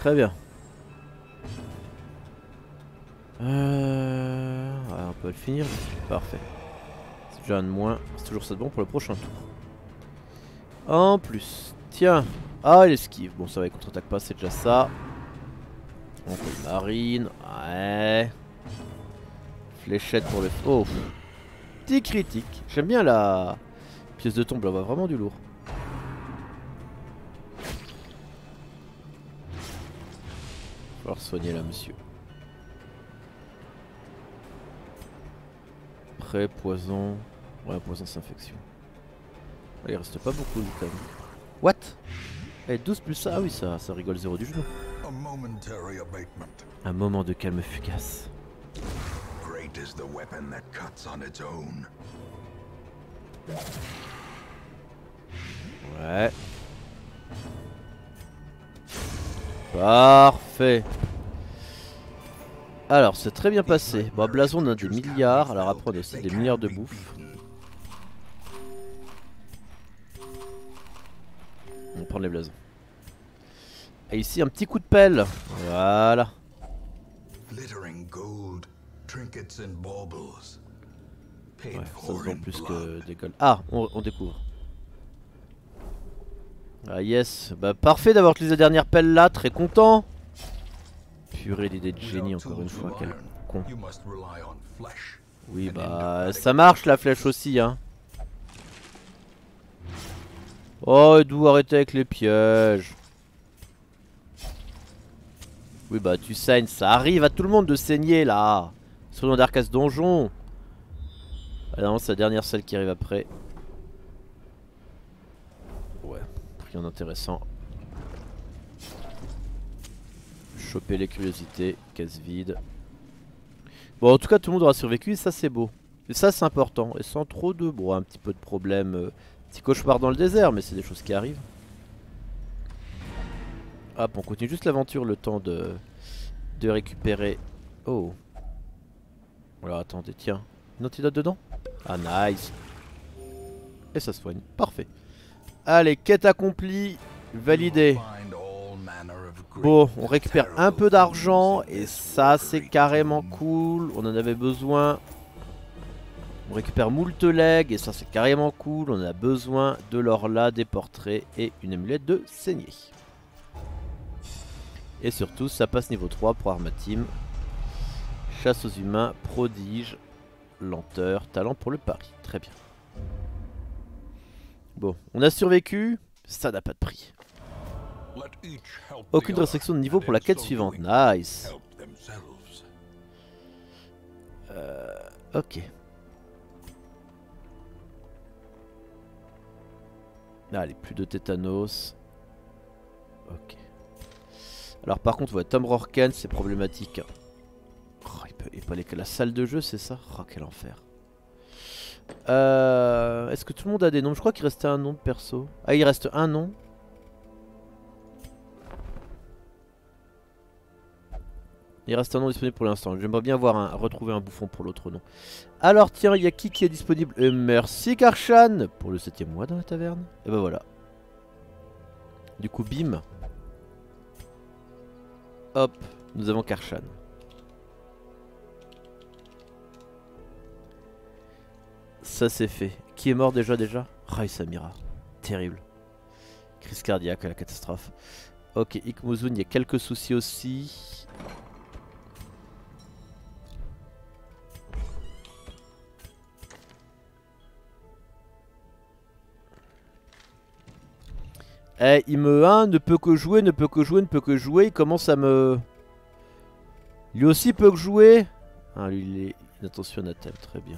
Très bien. Euh... Ouais, on peut le finir. Parfait. C'est déjà un de moins. C'est toujours ça de bon pour le prochain tour. En plus. Tiens. Ah, il esquive. Bon, ça va, il contre-attaque pas, c'est déjà ça. On fait une marine. Ouais. Fléchette pour le... Oh. Petit critique. J'aime bien la pièce de tombe. Là, on va vraiment du lourd. Soigner là monsieur. Prêt, poison. Ouais, poison c'est infection. Il reste pas beaucoup de temps. What? Eh, douze plus ça. Ah oui, ça, ça rigole zéro du genou. Un moment de calme fugace. Ouais. Parfait. Alors c'est très bien passé. Bon, blason d'un des milliards. Alors après on a aussi des milliards de bouffe. On va prendre les blazes. Et ici un petit coup de pelle. Voilà. Ouais, ça se vend plus que des golds. Ah, on, on découvre. Ah yes, bah parfait d'avoir utilisé la dernière pelle là, très content. Purée d'idée de génie encore une fois, quel con. Oui bah ça marche la flèche aussi hein. Oh Edou, arrêtez avec les pièges. Oui bah tu saignes, ça arrive à tout le monde de saigner là. Sur le Darkest Dungeon. Ah non, c'est la dernière celle qui arrive après. Ouais, rien d'intéressant. Choper les curiosités, caisse vide. Bon en tout cas tout le monde aura survécu et ça c'est beau. Et ça c'est important, et sans trop de... Bon un petit peu de problème, euh, petit cauchemar dans le désert, mais c'est des choses qui arrivent. Hop, on continue juste l'aventure le temps de, de récupérer... Oh. Alors attendez, tiens, une antidote dedans? Ah nice. Et ça se soigne, parfait. Allez, quête accomplie, validée. Bon, on récupère un peu d'argent et ça c'est carrément cool, on en avait besoin. On récupère moult legs et ça c'est carrément cool, on a besoin de l'orla, des portraits et une amulette de saignée. Et surtout ça passe niveau trois pour Armatim. Chasse aux humains, prodige, lenteur, talent pour le pari, très bien. Bon, on a survécu, ça n'a pas de prix. Aucune restriction de niveau pour la quête suivante, nice. euh, Ok. Allez, plus de tétanos. Ok. Alors par contre, ouais, Tom Rorkan, c'est problématique. Oh, il, peut, il peut aller que la salle de jeu, c'est ça? Oh, quel enfer. euh, Est-ce que tout le monde a des noms? Je crois qu'il restait un nom de perso. Ah, il reste un nom. Il reste un nom disponible pour l'instant. J'aimerais bien voir un, retrouver un bouffon pour l'autre nom. Alors tiens, il y a qui qui est disponible? Et merci Karshan pour le septième mois dans la taverne. Et ben voilà. Du coup, bim. Hop, nous avons Karshan. Ça c'est fait. Qui est mort déjà déjà? Raï Amira. Terrible. Crise cardiaque à la catastrophe. Ok, Iqmuzun, il y a quelques soucis aussi. Eh, il me un, ne peut que jouer, ne peut que jouer, ne peut que jouer, il commence à me... Lui aussi peut que jouer. Ah, lui il est inattention à Nattel, très bien.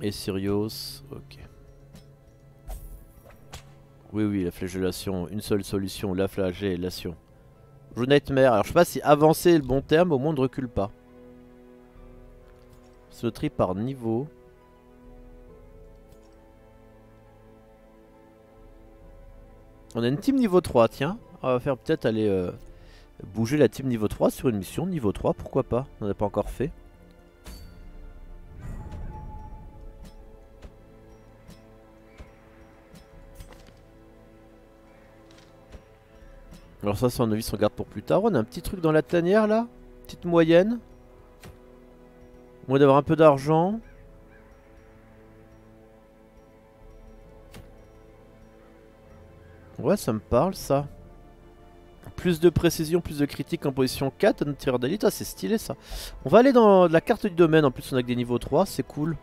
Et Sirius, ok. Oui, oui, la flagellation, une seule solution, la flagellation. Joue Nightmare, alors je sais pas si avancer est le bon terme, au moins on ne recule pas. Se trie par niveau. On a une team niveau trois, tiens. On va faire peut-être aller euh, bouger la team niveau trois sur une mission niveau trois, pourquoi pas. On n'a pas encore fait. Alors ça c'est un novice, on garde pour plus tard. On a un petit truc dans la tanière là. Petite moyenne. Au moins d'avoir un peu d'argent. Ouais, ça me parle ça. Plus de précision, plus de critique en position quatre à notre tireur d'élite. Ah c'est stylé ça. On va aller dans la carte du domaine. En plus on a que des niveaux trois, c'est cool.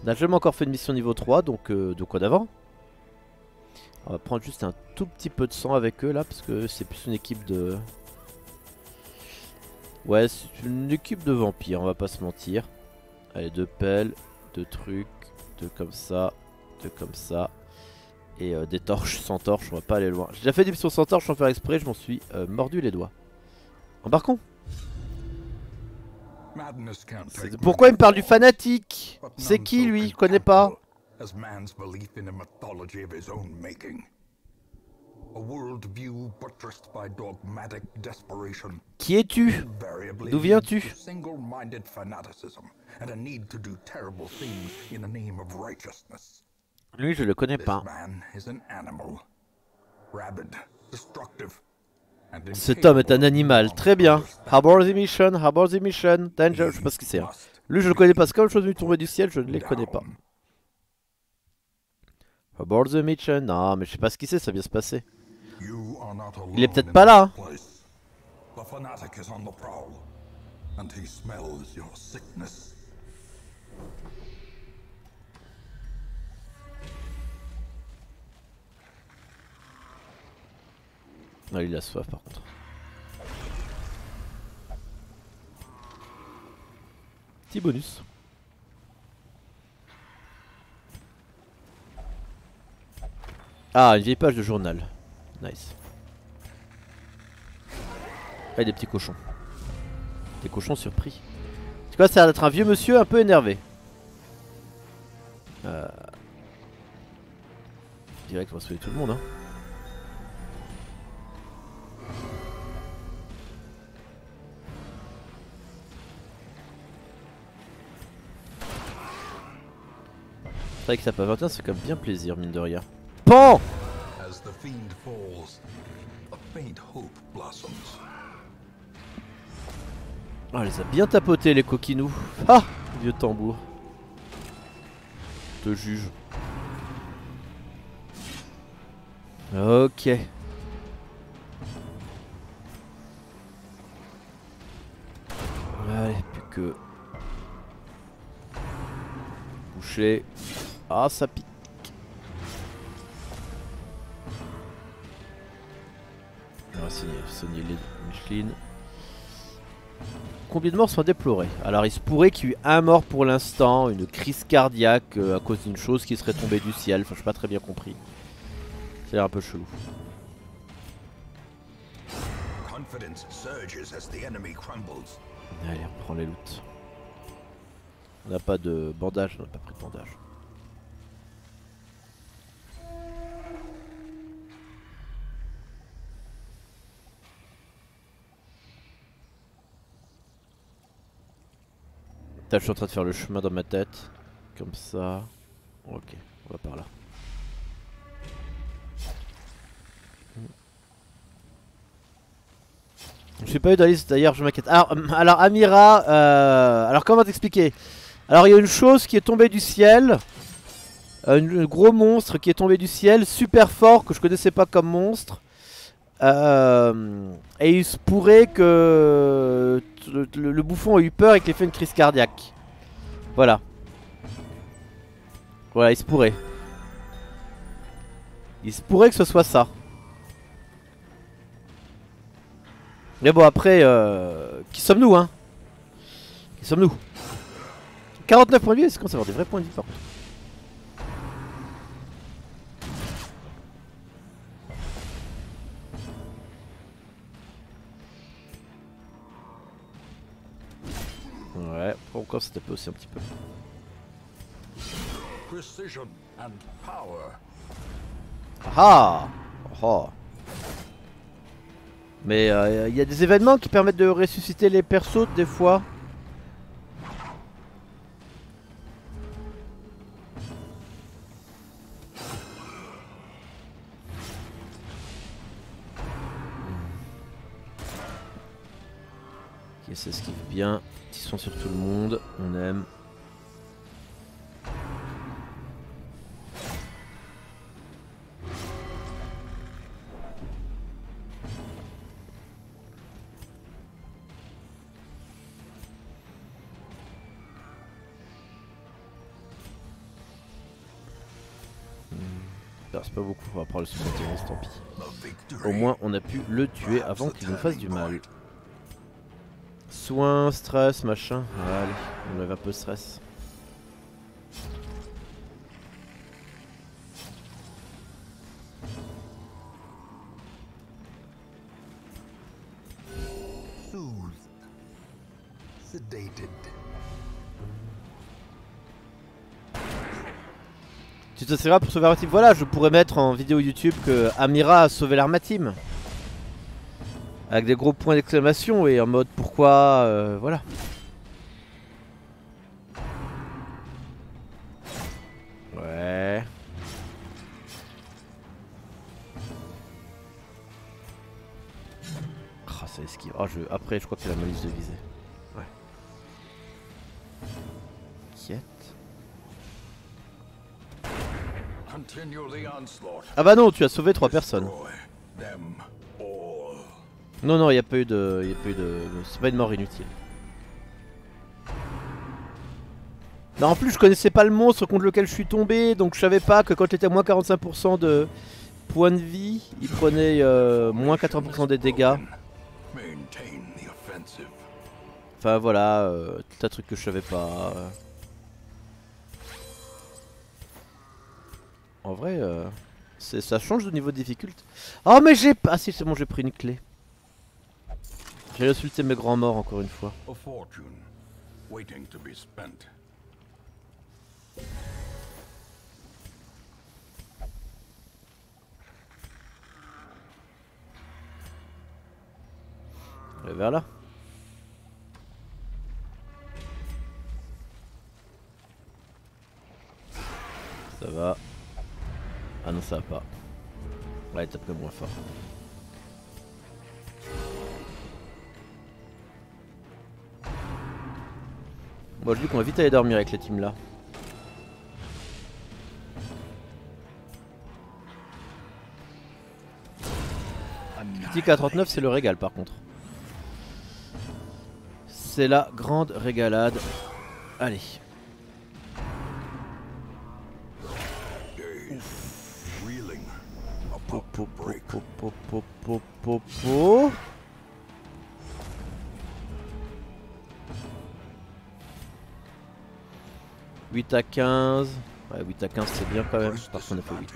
On n'a jamais encore fait de mission niveau trois. Donc, euh, donc on avance. On va prendre juste un tout petit peu de sang avec eux là, parce que c'est plus une équipe de... Ouais, c'est une équipe de vampires, on va pas se mentir. Allez, deux pelles, deux trucs, deux comme ça, deux comme ça. Et euh, des torches sans torches, on va pas aller loin. J'ai déjà fait des missions sans torches sans faire exprès, je m'en suis euh, mordu les doigts. Embarquons. Pourquoi il me parle du fanatique? C'est qui lui? Je connais pas. As man's belief in a mythology of his own making. Qui es-tu? D'où viens-tu? Lui, je le connais pas. Cet homme est un animal, très bien. Abort the mission, abort the mission, danger, je sais pas ce que c'est. Hein. Lui, je le connais pas, c'est comme chose lui tomber du ciel, je ne les connais pas. Abort the mission, non, mais je sais pas ce qui c'est, ça vient se passer. Il est peut-être pas là. Hein. Ah, il a soif par contre. Petit bonus. Ah, une vieille page de journal. Nice. Ah, des petits cochons. Des cochons surpris. C'est quoi, ça a l'air d'être un vieux monsieur un peu énervé. Euh... Direct, on va sauver tout le monde, hein. C'est vrai que ça peut vingt et un, c'est quand même bien plaisir, mine de rien. Pan! Ah, les a bien tapotés, les coquinous. Ah! Vieux tambour. Te juge. Ok. Allez, plus que. Boucher. Ah, ça pique. On va soigner les Michelin. Combien de morts sont déplorés? Alors il se pourrait qu'il y ait un mort pour l'instant, une crise cardiaque à cause d'une chose qui serait tombée du ciel. Enfin, je n'ai pas très bien compris. Ça a l'air un peu chelou. Allez, on prend les loots. On n'a pas de bandage, on n'a pas pris de bandage. Je suis en train de faire le chemin dans ma tête. Comme ça. Ok, on va par là. Je suis pas eu d'Alice d'ailleurs, je m'inquiète. Alors, alors Amira, euh, alors comment t'expliquer? Alors il y a une chose qui est tombée du ciel. Un gros monstre qui est tombé du ciel, super fort, que je connaissais pas comme monstre. Euh, et il se pourrait que le, le, le bouffon a eu peur et qu'il ait fait une crise cardiaque. Voilà. Voilà, il se pourrait. Il se pourrait que ce soit ça. Mais bon, après, euh, qui sommes-nous, hein? Qui sommes-nous? quarante-neuf points de vie, c'est comme ça, avoir des vrais points de vie par contre. Ouais, encore se taper aussi un petit peu. Ah ah. Mais il euh, y a des événements qui permettent de ressusciter les persos des fois. Ok, ça esquive bien. Ils sont sur tout le monde, on aime. Hmm. C'est pas beaucoup, on va prendre le soixante et onze, tant pis. Au moins on a pu le tuer avant qu'il nous fasse du mal. Soin, stress, machin. Allez, on lève un peu stress. Tu te serviras pour sauver la team. Voilà, je pourrais mettre en vidéo YouTube que Amira a sauvé l'arma team. Avec des gros points d'exclamation et en mode pourquoi. Euh, voilà. Ouais. Oh, ça esquive. Oh, je... Après, je crois que c'est la malice de visée. Ouais. Quiet. Ah bah non, tu as sauvé trois personnes. Non non, il n'y a pas eu de, il y a pas eu de, c'est pas une mort inutile. Non, en plus je connaissais pas le monstre contre lequel je suis tombé, donc je savais pas que quand j'étais à moins quarante-cinq pour cent de points de vie, il prenait euh, moins quatre-vingts pour cent des dégâts. Enfin voilà, euh, tout un truc que je savais pas. Euh. En vrai, euh, ça change de niveau de difficulté. Oh mais j'ai pas... Ah si, c'est bon, j'ai pris une clé. J'ai insulté mes grands morts encore une fois. Allez, vers là. Ça va. Ah non, ça va pas. Ouais, tape le moins fort. Bon, je dis qu'on va vite aller dormir avec la team là. Petit K trente-neuf, c'est le régal par contre. C'est la grande régalade. Allez. Po, po, po, po, po, po, po, po. huit à quinze. Ouais, huit à quinze c'est bien quand même, parce qu'on a fait huit.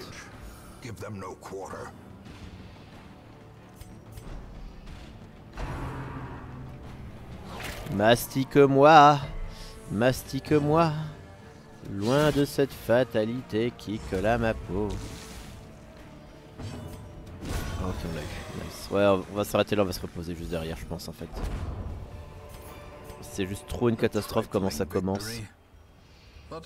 Mastique-moi, mastique-moi, loin de cette fatalité qui colle à ma peau. Ok, on l'a eu, nice. Ouais, on va s'arrêter là, on va se reposer juste derrière je pense en fait. C'est juste trop une catastrophe comment ça commence. Non,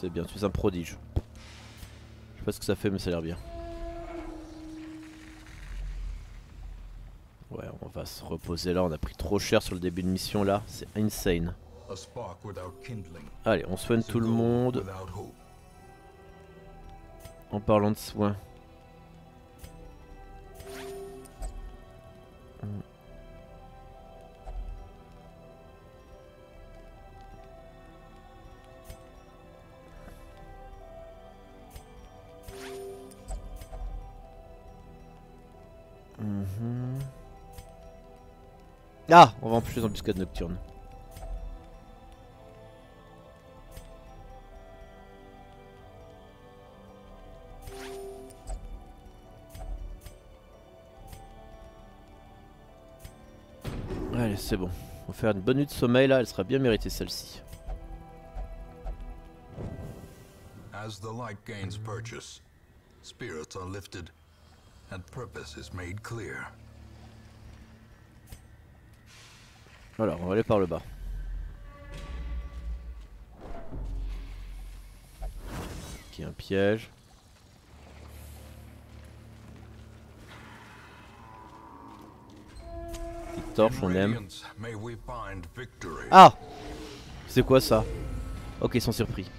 c'est bien, tu es un prodige. Je sais pas ce que ça fait mais ça a l'air bien. Ouais, on va se reposer là, on a pris trop cher sur le début de mission là, c'est insane. Allez, on soigne tout le monde. En parlant de soins. Mmh. Ah, on va en plus en embuscade nocturne. Allez, c'est bon. On va faire une bonne nuit de sommeil là, elle sera bien méritée celle-ci. As the light gains purchase, spirits are lifted and purpose is made clear. Voilà, on va aller par le bas. Qui est un piège. Petite torche, on aime. Ah! C'est quoi ça? Ok, ils sont surpris.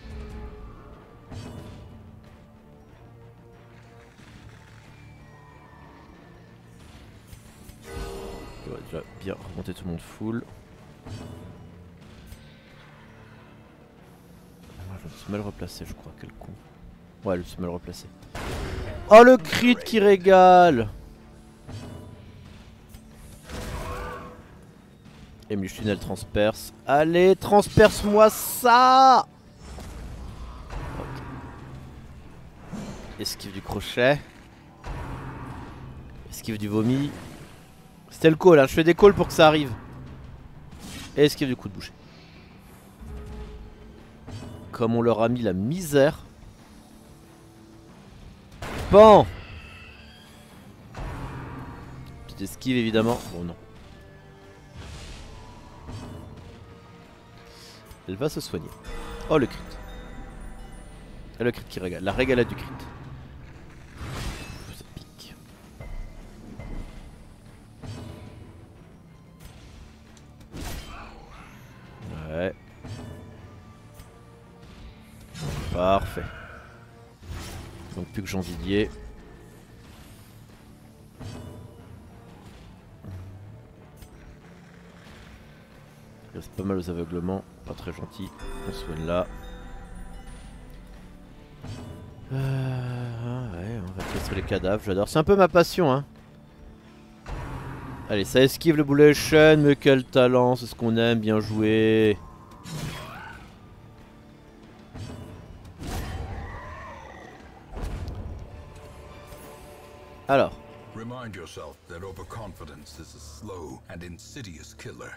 Déjà bien remonter tout le monde full. Je me suis mal replacé je crois, quel con. Ouais, je me suis mal replacé. Oh le crit qui régale. Et Micheline elle transperce. Allez, transperce moi ça. Okay. Esquive du crochet. Esquive du vomi. C'était le call, hein. Je fais des calls pour que ça arrive. Et esquive du coup de boucher. Comme on leur a mis la misère. Bon. Petite esquive évidemment. Bon non. Elle va se soigner. Oh le crit. Et le crit qui régale. La régalade du crit. Ça pique. Ouais. Parfait. Donc plus que Jean Didier. Il reste pas mal aux aveuglements. Pas très gentil. On soigne là. Euh, ouais, on va tester les cadavres, j'adore. C'est un peu ma passion, hein. Allez, ça esquive le boulet chaîne, mais quel talent, c'est ce qu'on aime, bien joué. Alors. Remind yourself that overconfidence is a slow and insidious killer.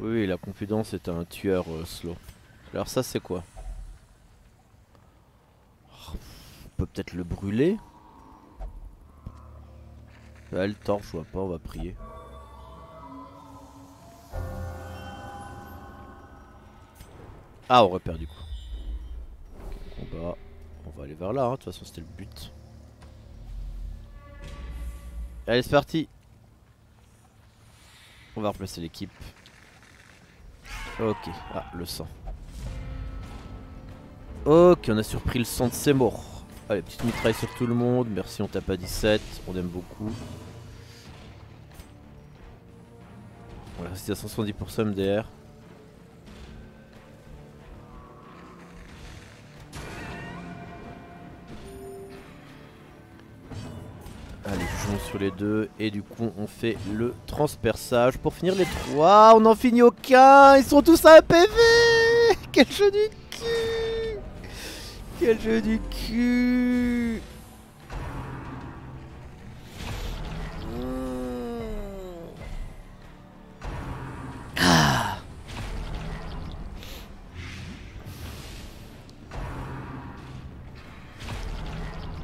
Oui, la confidence est un tueur euh, slow. Alors ça, c'est quoi? On peut peut-être le brûler. Là, le torche, je vois pas, on va prier. Ah, on repère du coup. Okay, combat. On va aller vers là, hein. De toute façon c'était le but. Allez, c'est parti. On va replacer l'équipe. Ok, ah, le sang. Ok, on a surpris le sang de ses morts. Allez, petite mitraille sur tout le monde, merci, on tape à dix-sept, on aime beaucoup. On est resté à cent soixante-dix pour cent M D R. Allez, jouons sur les deux, et du coup on fait le transperçage pour finir les trois. On en finit aucun, ils sont tous à un P V. Quel jeu du cul. Quel jeu du cul! Ah.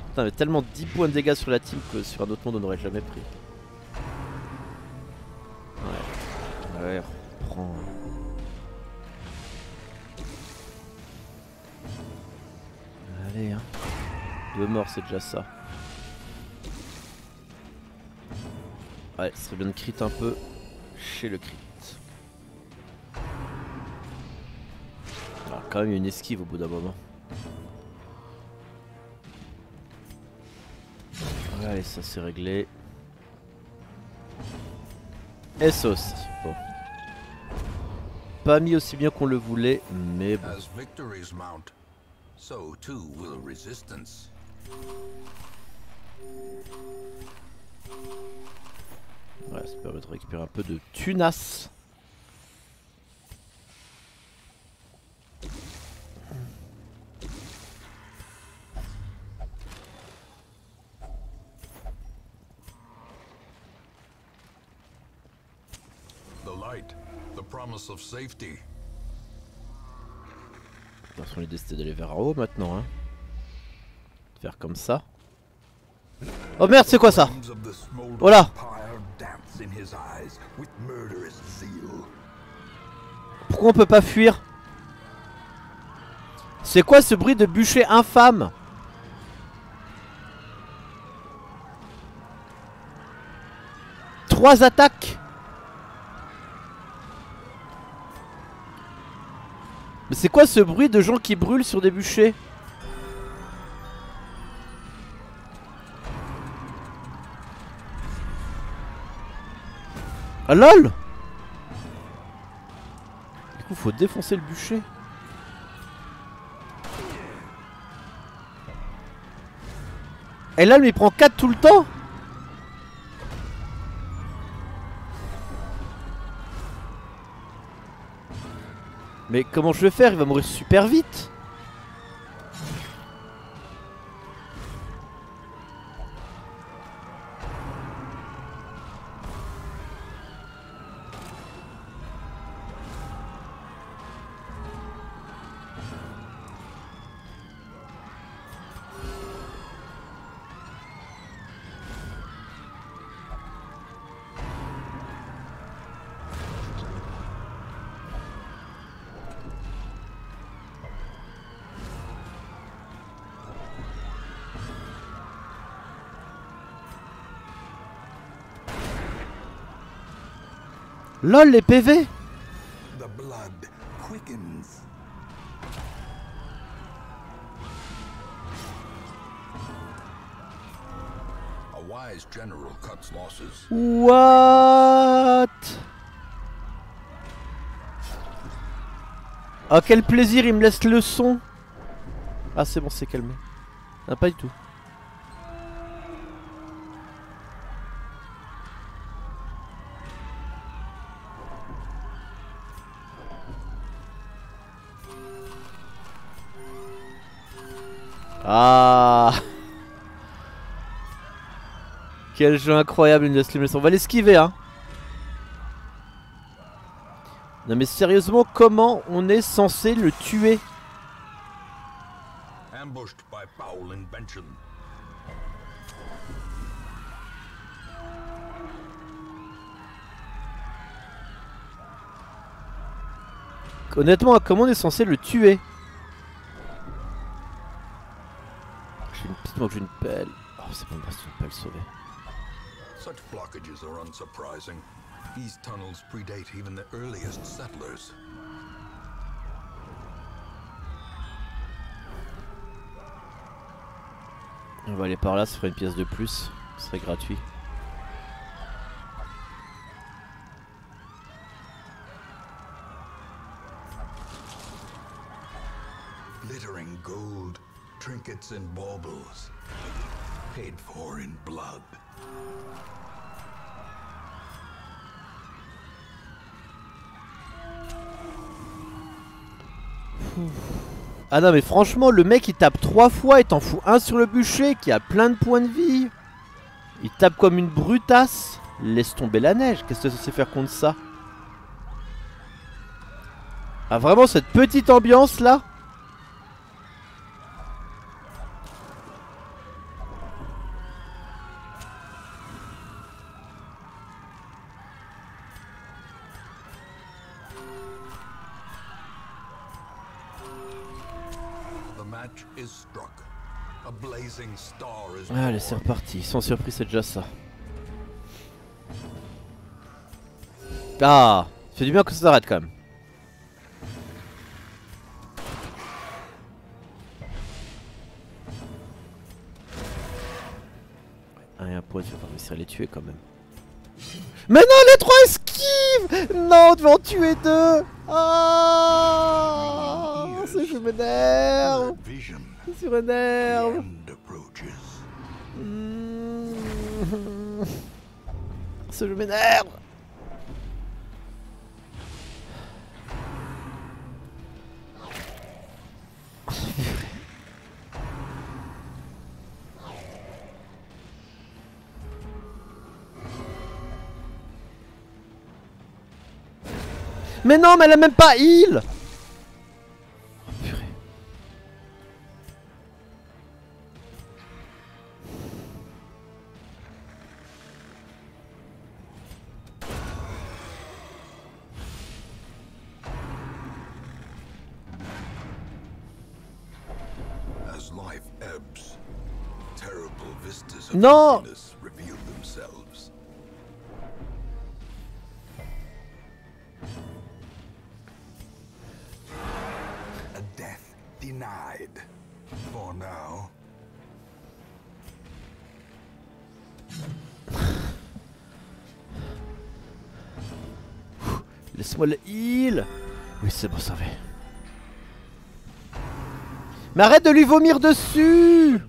Putain, mais tellement dix points de dégâts sur la team que sur un autre monde on n'aurait jamais pris. Ouais, ouais, on reprend. Allez, hein. Deux morts, c'est déjà ça. Ouais, ce serait bien de crit un peu chez le crit. Alors, quand même, il y a une esquive au bout d'un moment. Allez, ça c'est réglé. Et ça aussi. Bon. Pas mis aussi bien qu'on le voulait, mais bon. So too will resistance. Ouais, ça permet de récupérer un peu de tunas. The light, the promise of safety. De toute façon, l'idée c'était d'aller vers en haut maintenant, hein. De faire comme ça. Oh merde, c'est quoi ça? Voilà. Pourquoi on peut pas fuir? C'est quoi ce bruit de bûcher infâme? Trois attaques. Mais c'est quoi ce bruit de gens qui brûlent sur des bûchers? Ah lol. Du coup faut défoncer le bûcher. Et là il prend quatre tout le temps. Mais comment je vais faire? Il va mourir super vite. Lol, les P V. What? Ah, quel plaisir, il me laisse le son. Ah, c'est bon, c'est calmé. Ah, pas du tout. Ah, quel jeu incroyable, une laisse le son. On va l'esquiver, hein. Non mais sérieusement, comment on est censé le tuer? Honnêtement, comment on est censé le tuer? J'ai une piste, moi que j'ai une pelle. Oh, c'est pas une pelle sauvée. Such blockages are unsurprising. These tunnels predate even the earliest settlers. On va aller par là, ça ferait une pièce de plus, ce serait gratuit. Glittering gold, trinkets and baubles, paid for in blood. Ah non mais franchement, le mec il tape trois fois et t'en fous un sur le bûcher qui a plein de points de vie. Il tape comme une brutasse. Laisse tomber la neige, qu'est-ce que c'est censé faire contre ça? Ah vraiment cette petite ambiance là. Allez, c'est reparti, sans surprise c'est déjà ça. Ah, c'est du bien que ça s'arrête quand même. Un et un point, je vais pas réussir à les tuer quand même. Mais non, les trois esquivent. Non, tu vas en tuer deux. Ah, ce jeu m'énerve. C'est sur une herbe. Mmh. Ce jeu m'énerve. Mais non, mais elle a même pas heal. Non. Laisse-moi le heal. Oui, c'est bon, ça va. Mais arrête de lui vomir dessus.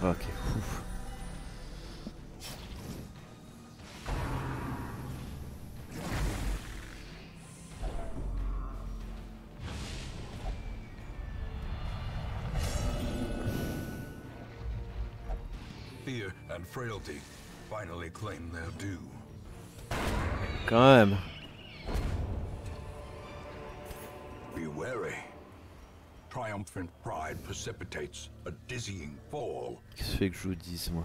Ok, ouf. Fear and frailty Quand même. Be wary. Triumphant pride precipitates a dizzying fall. Qu'est-ce que fait que je vous dise, moi?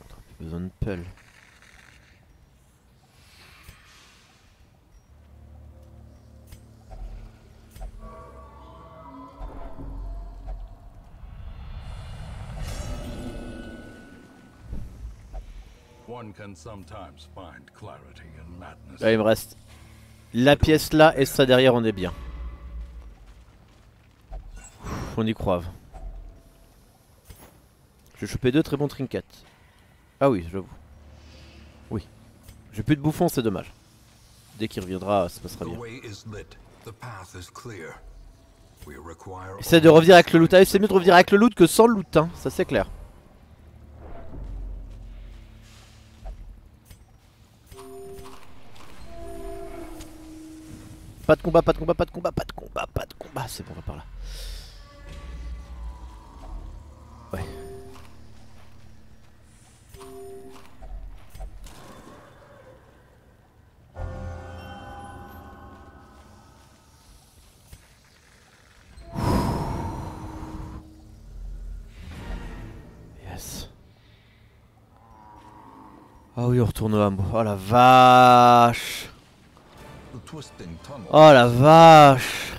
On n'a plus besoin de pelle. Là il me reste la pièce là et ça derrière, on est bien. On y croive. J'ai chopé deux très bons trinkets. Ah oui, j'avoue. Oui. J'ai plus de bouffon, c'est dommage. Dès qu'il reviendra, ça passera bien. Essaye de revenir avec le loot. Ah, c'est mieux de revenir avec le loot que sans le loot, hein. Ça c'est clair. Pas de combat, pas de combat, pas de combat, pas de combat, pas de combat, c'est bon, on va par là. Ouais. Yes. Ah oui, on retourne au hameau. Oh la vache! Oh la vache!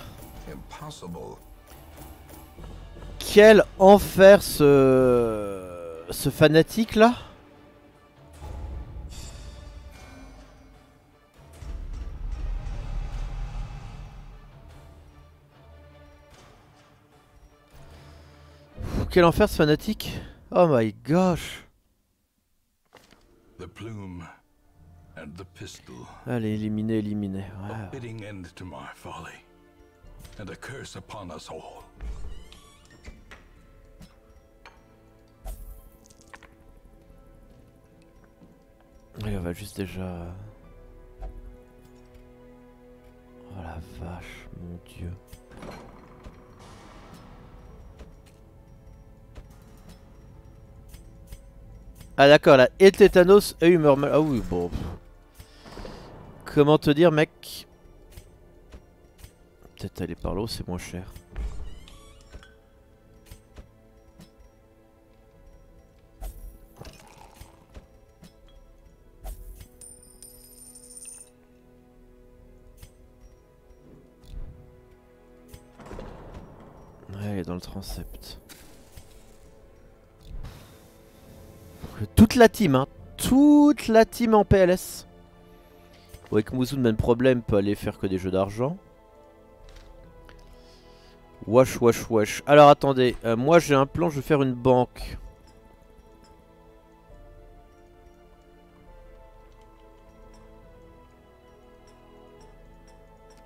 Quel enfer ce... ce fanatique là! Pff, quel enfer ce fanatique! Oh my gosh! The plume. Allez, éliminez, éliminez. Wow. Allez, on va juste déjà... Oh la vache, mon Dieu. Ah d'accord, là, et tétanos et humeur mal... Ah oui, bon... Comment te dire, mec? Peut-être aller par l'eau, c'est moins cher. Ouais, elle est dans le transept. Toute la team, hein. Toute la team en P L S. Bon, Iqmuzun, même problème, peut aller faire que des jeux d'argent. Wesh, wesh, wesh. Alors attendez, euh, moi j'ai un plan, je vais faire une banque.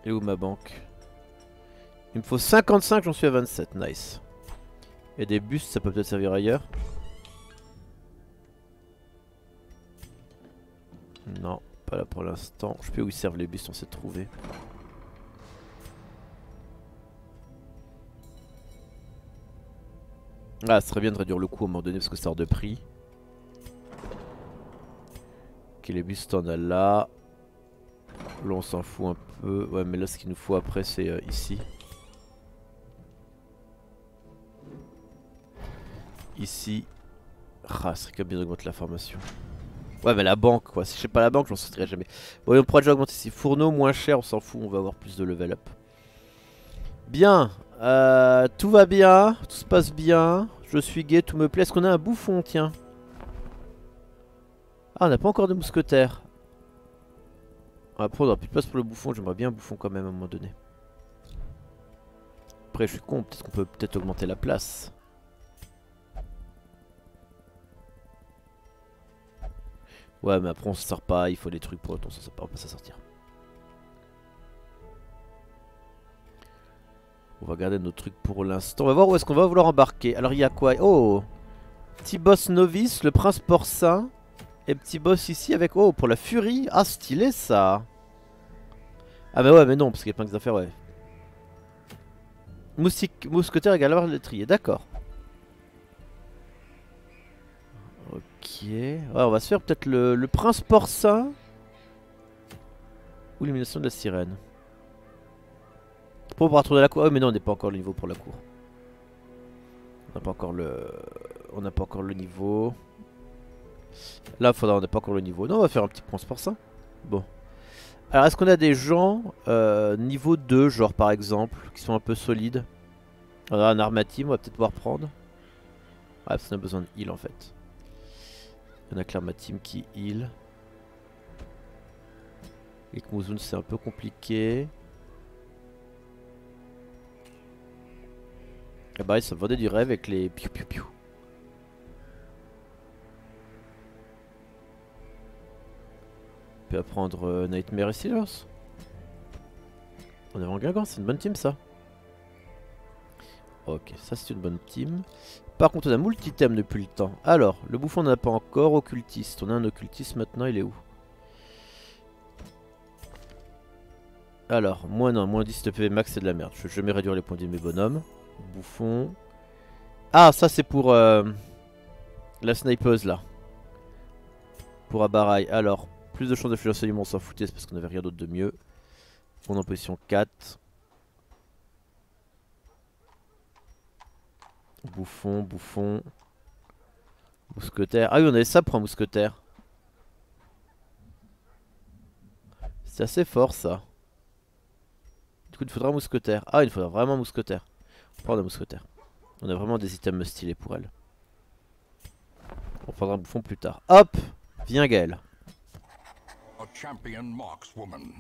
Et où ma banque? Il me faut cinquante-cinq, j'en suis à vingt-sept, nice. Et des bustes, ça peut peut-être servir ailleurs. Non. Pas là pour l'instant. Je sais plus où ils servent les bustes, on s'est trouvé. Ah, ce serait bien de réduire le coût à un moment donné parce que ça hors de prix. Ok, les bustes on a là. Là on s'en fout un peu. Ouais, mais là ce qu'il nous faut après c'est euh, ici. Ici. Ah, ce serait quand même bien d'augmenter la formation. Ouais mais la banque quoi, si je sais pas la banque j'en sortirai jamais. Bon, on pourra déjà augmenter ici, fourneau moins cher, on s'en fout, on va avoir plus de level up. Bien, euh, tout va bien, tout se passe bien, je suis gai, tout me plaît. Est-ce qu'on a un bouffon? Tiens. Ah, on n'a pas encore de mousquetaire. Après on aura plus de place pour le bouffon, j'aimerais bien un bouffon quand même à un moment donné. Après je suis con, peut-être qu'on peut peut-être augmenter la place. Ouais mais après on se sort pas, il faut des trucs pour autant, ça, ça, on peut pas s'en sortir. On va garder nos trucs pour l'instant, on va voir où est-ce qu'on va vouloir embarquer. Alors il y a quoi? Oh, petit boss novice, le prince porcin. Et petit boss ici avec, oh, pour la furie, ah stylé ça. Ah mais ouais mais non, parce qu'il y a plein de affaires, ouais. Moustique, mousquetaire égale avoir l'étrier, d'accord. Ok. Ouais, on va se faire peut-être le, le prince porcin. Ou l'élimination de la sirène. Pour pouvoir trouver la cour. Oh mais non, on n'est pas encore le niveau pour la cour. On n'a pas encore le. On n'a pas encore le niveau. Là faudra on n'a pas encore le niveau. Non, on va faire un petit prince porcin. Bon. Alors est-ce qu'on a des gens euh, niveau deux genre par exemple qui sont un peu solides? On a un armatime, on va peut-être pouvoir prendre. Ouais parce qu'on a besoin de heal en fait. Il y en a que l'armatime qui heal. Et Iqmuzun c'est un peu compliqué. Et bah ça me vendait du rêve avec les piou piou piou. À prendre euh, Nightmare et Sirius. On est en Guingamp, c'est une bonne team ça. Ok, ça c'est une bonne team. Par contre on a moult items depuis le temps. Alors, le bouffon on n'a pas encore, occultiste. On a un occultiste maintenant, il est où? Alors, moins non, moins dix de P V max c'est de la merde. Je vais jamais réduire les points de mes bonhommes. Bouffon. Ah ça c'est pour euh, la snipeuse là. Pour Abaraï, alors. Plus de chances de fuir salement on s'en foutait, c'est parce qu'on avait rien d'autre de mieux. On est en position quatre. Bouffon, bouffon. Mousquetaire. Ah oui, on avait ça pour un mousquetaire. C'est assez fort ça. Du coup, il faudra un mousquetaire. Ah, il faudra vraiment un mousquetaire. On prend un mousquetaire. On a vraiment des items stylés pour elle. On prendra un bouffon plus tard. Hop, viens Gaëlle. Champion markswoman,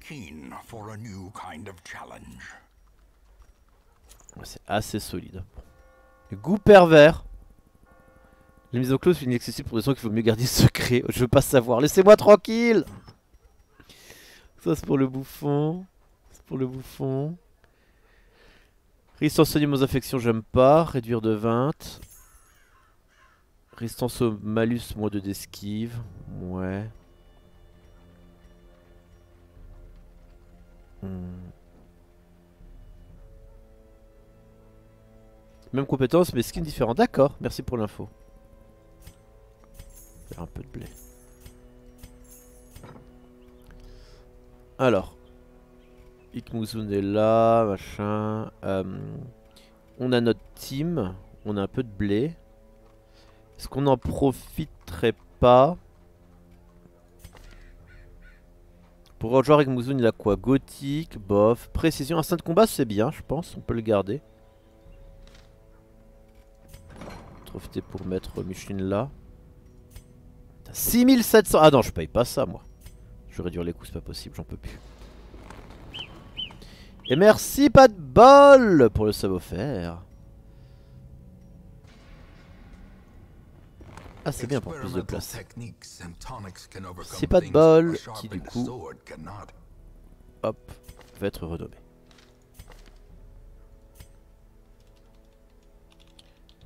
keen for a new kind of challenge. C'est assez solide. Le goût pervers. Les mises en clos sont inaccessibles pour des gens qu'il vaut mieux garder secret. Je veux pas savoir. Laissez-moi tranquille. Ça c'est pour le bouffon. C'est pour le bouffon. Résistance aux aux affections, j'aime pas. Réduire de vingt. Résistance au malus, moins deux d'esquive. Ouais. Hmm. Même compétence mais skin différent. D'accord, merci pour l'info. Faire un peu de blé. Alors Iqmuzun est là, machin. euh, On a notre team. On a un peu de blé. Est-ce qu'on en profiterait pas? Pour rejoindre Iqmuzun il a quoi? Gothique, bof, précision, instinct de combat c'est bien je pense, on peut le garder. Trophée pour mettre Micheline là. six mille sept cents, ah non je paye pas ça moi. Je vais réduire les coûts, c'est pas possible, j'en peux plus. Et merci pas de bol pour le sub offert. Ah c'est bien pour plus de place. C'est pas de bol qui du coup hop va être renommé.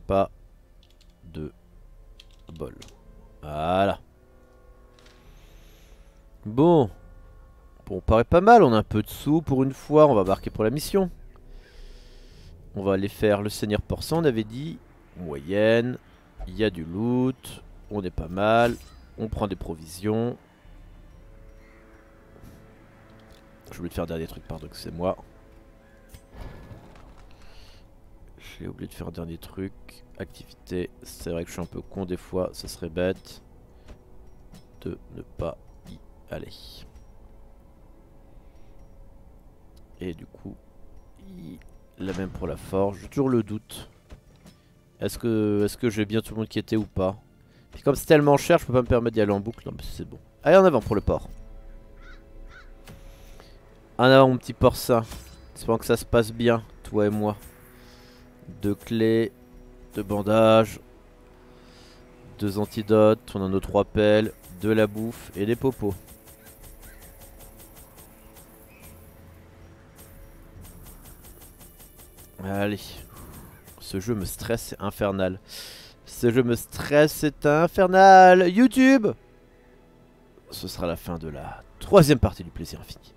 Pas de bol. Voilà. Bon. Bon on paraît pas mal, on a un peu de sous pour une fois, on va marquer pour la mission. On va aller faire le seigneur porcin, on avait dit moyenne. Il y a du loot, on est pas mal, on prend des provisions. J'ai oublié de faire un dernier truc, pardon que c'est moi. J'ai oublié de faire un dernier truc, activité, c'est vrai que je suis un peu con des fois, ça serait bête de ne pas y aller. Et du coup, la même pour la forge, j'ai toujours le doute. Est-ce que, est-ce que j'ai bien tout le monde qui était ou pas? Puis comme c'est tellement cher, je peux pas me permettre d'y aller en boucle. Non mais c'est bon. Allez en avant pour le porc. En avant mon petit porcin. Espérons que ça se passe bien, toi et moi. Deux clés, deux bandages, deux antidotes, on a nos trois pelles, de la bouffe et des popos. Allez. Ce jeu me stresse, c'est infernal. Ce jeu me stresse, c'est infernal. YouTube! Ce sera la fin de la troisième partie du plaisir infini.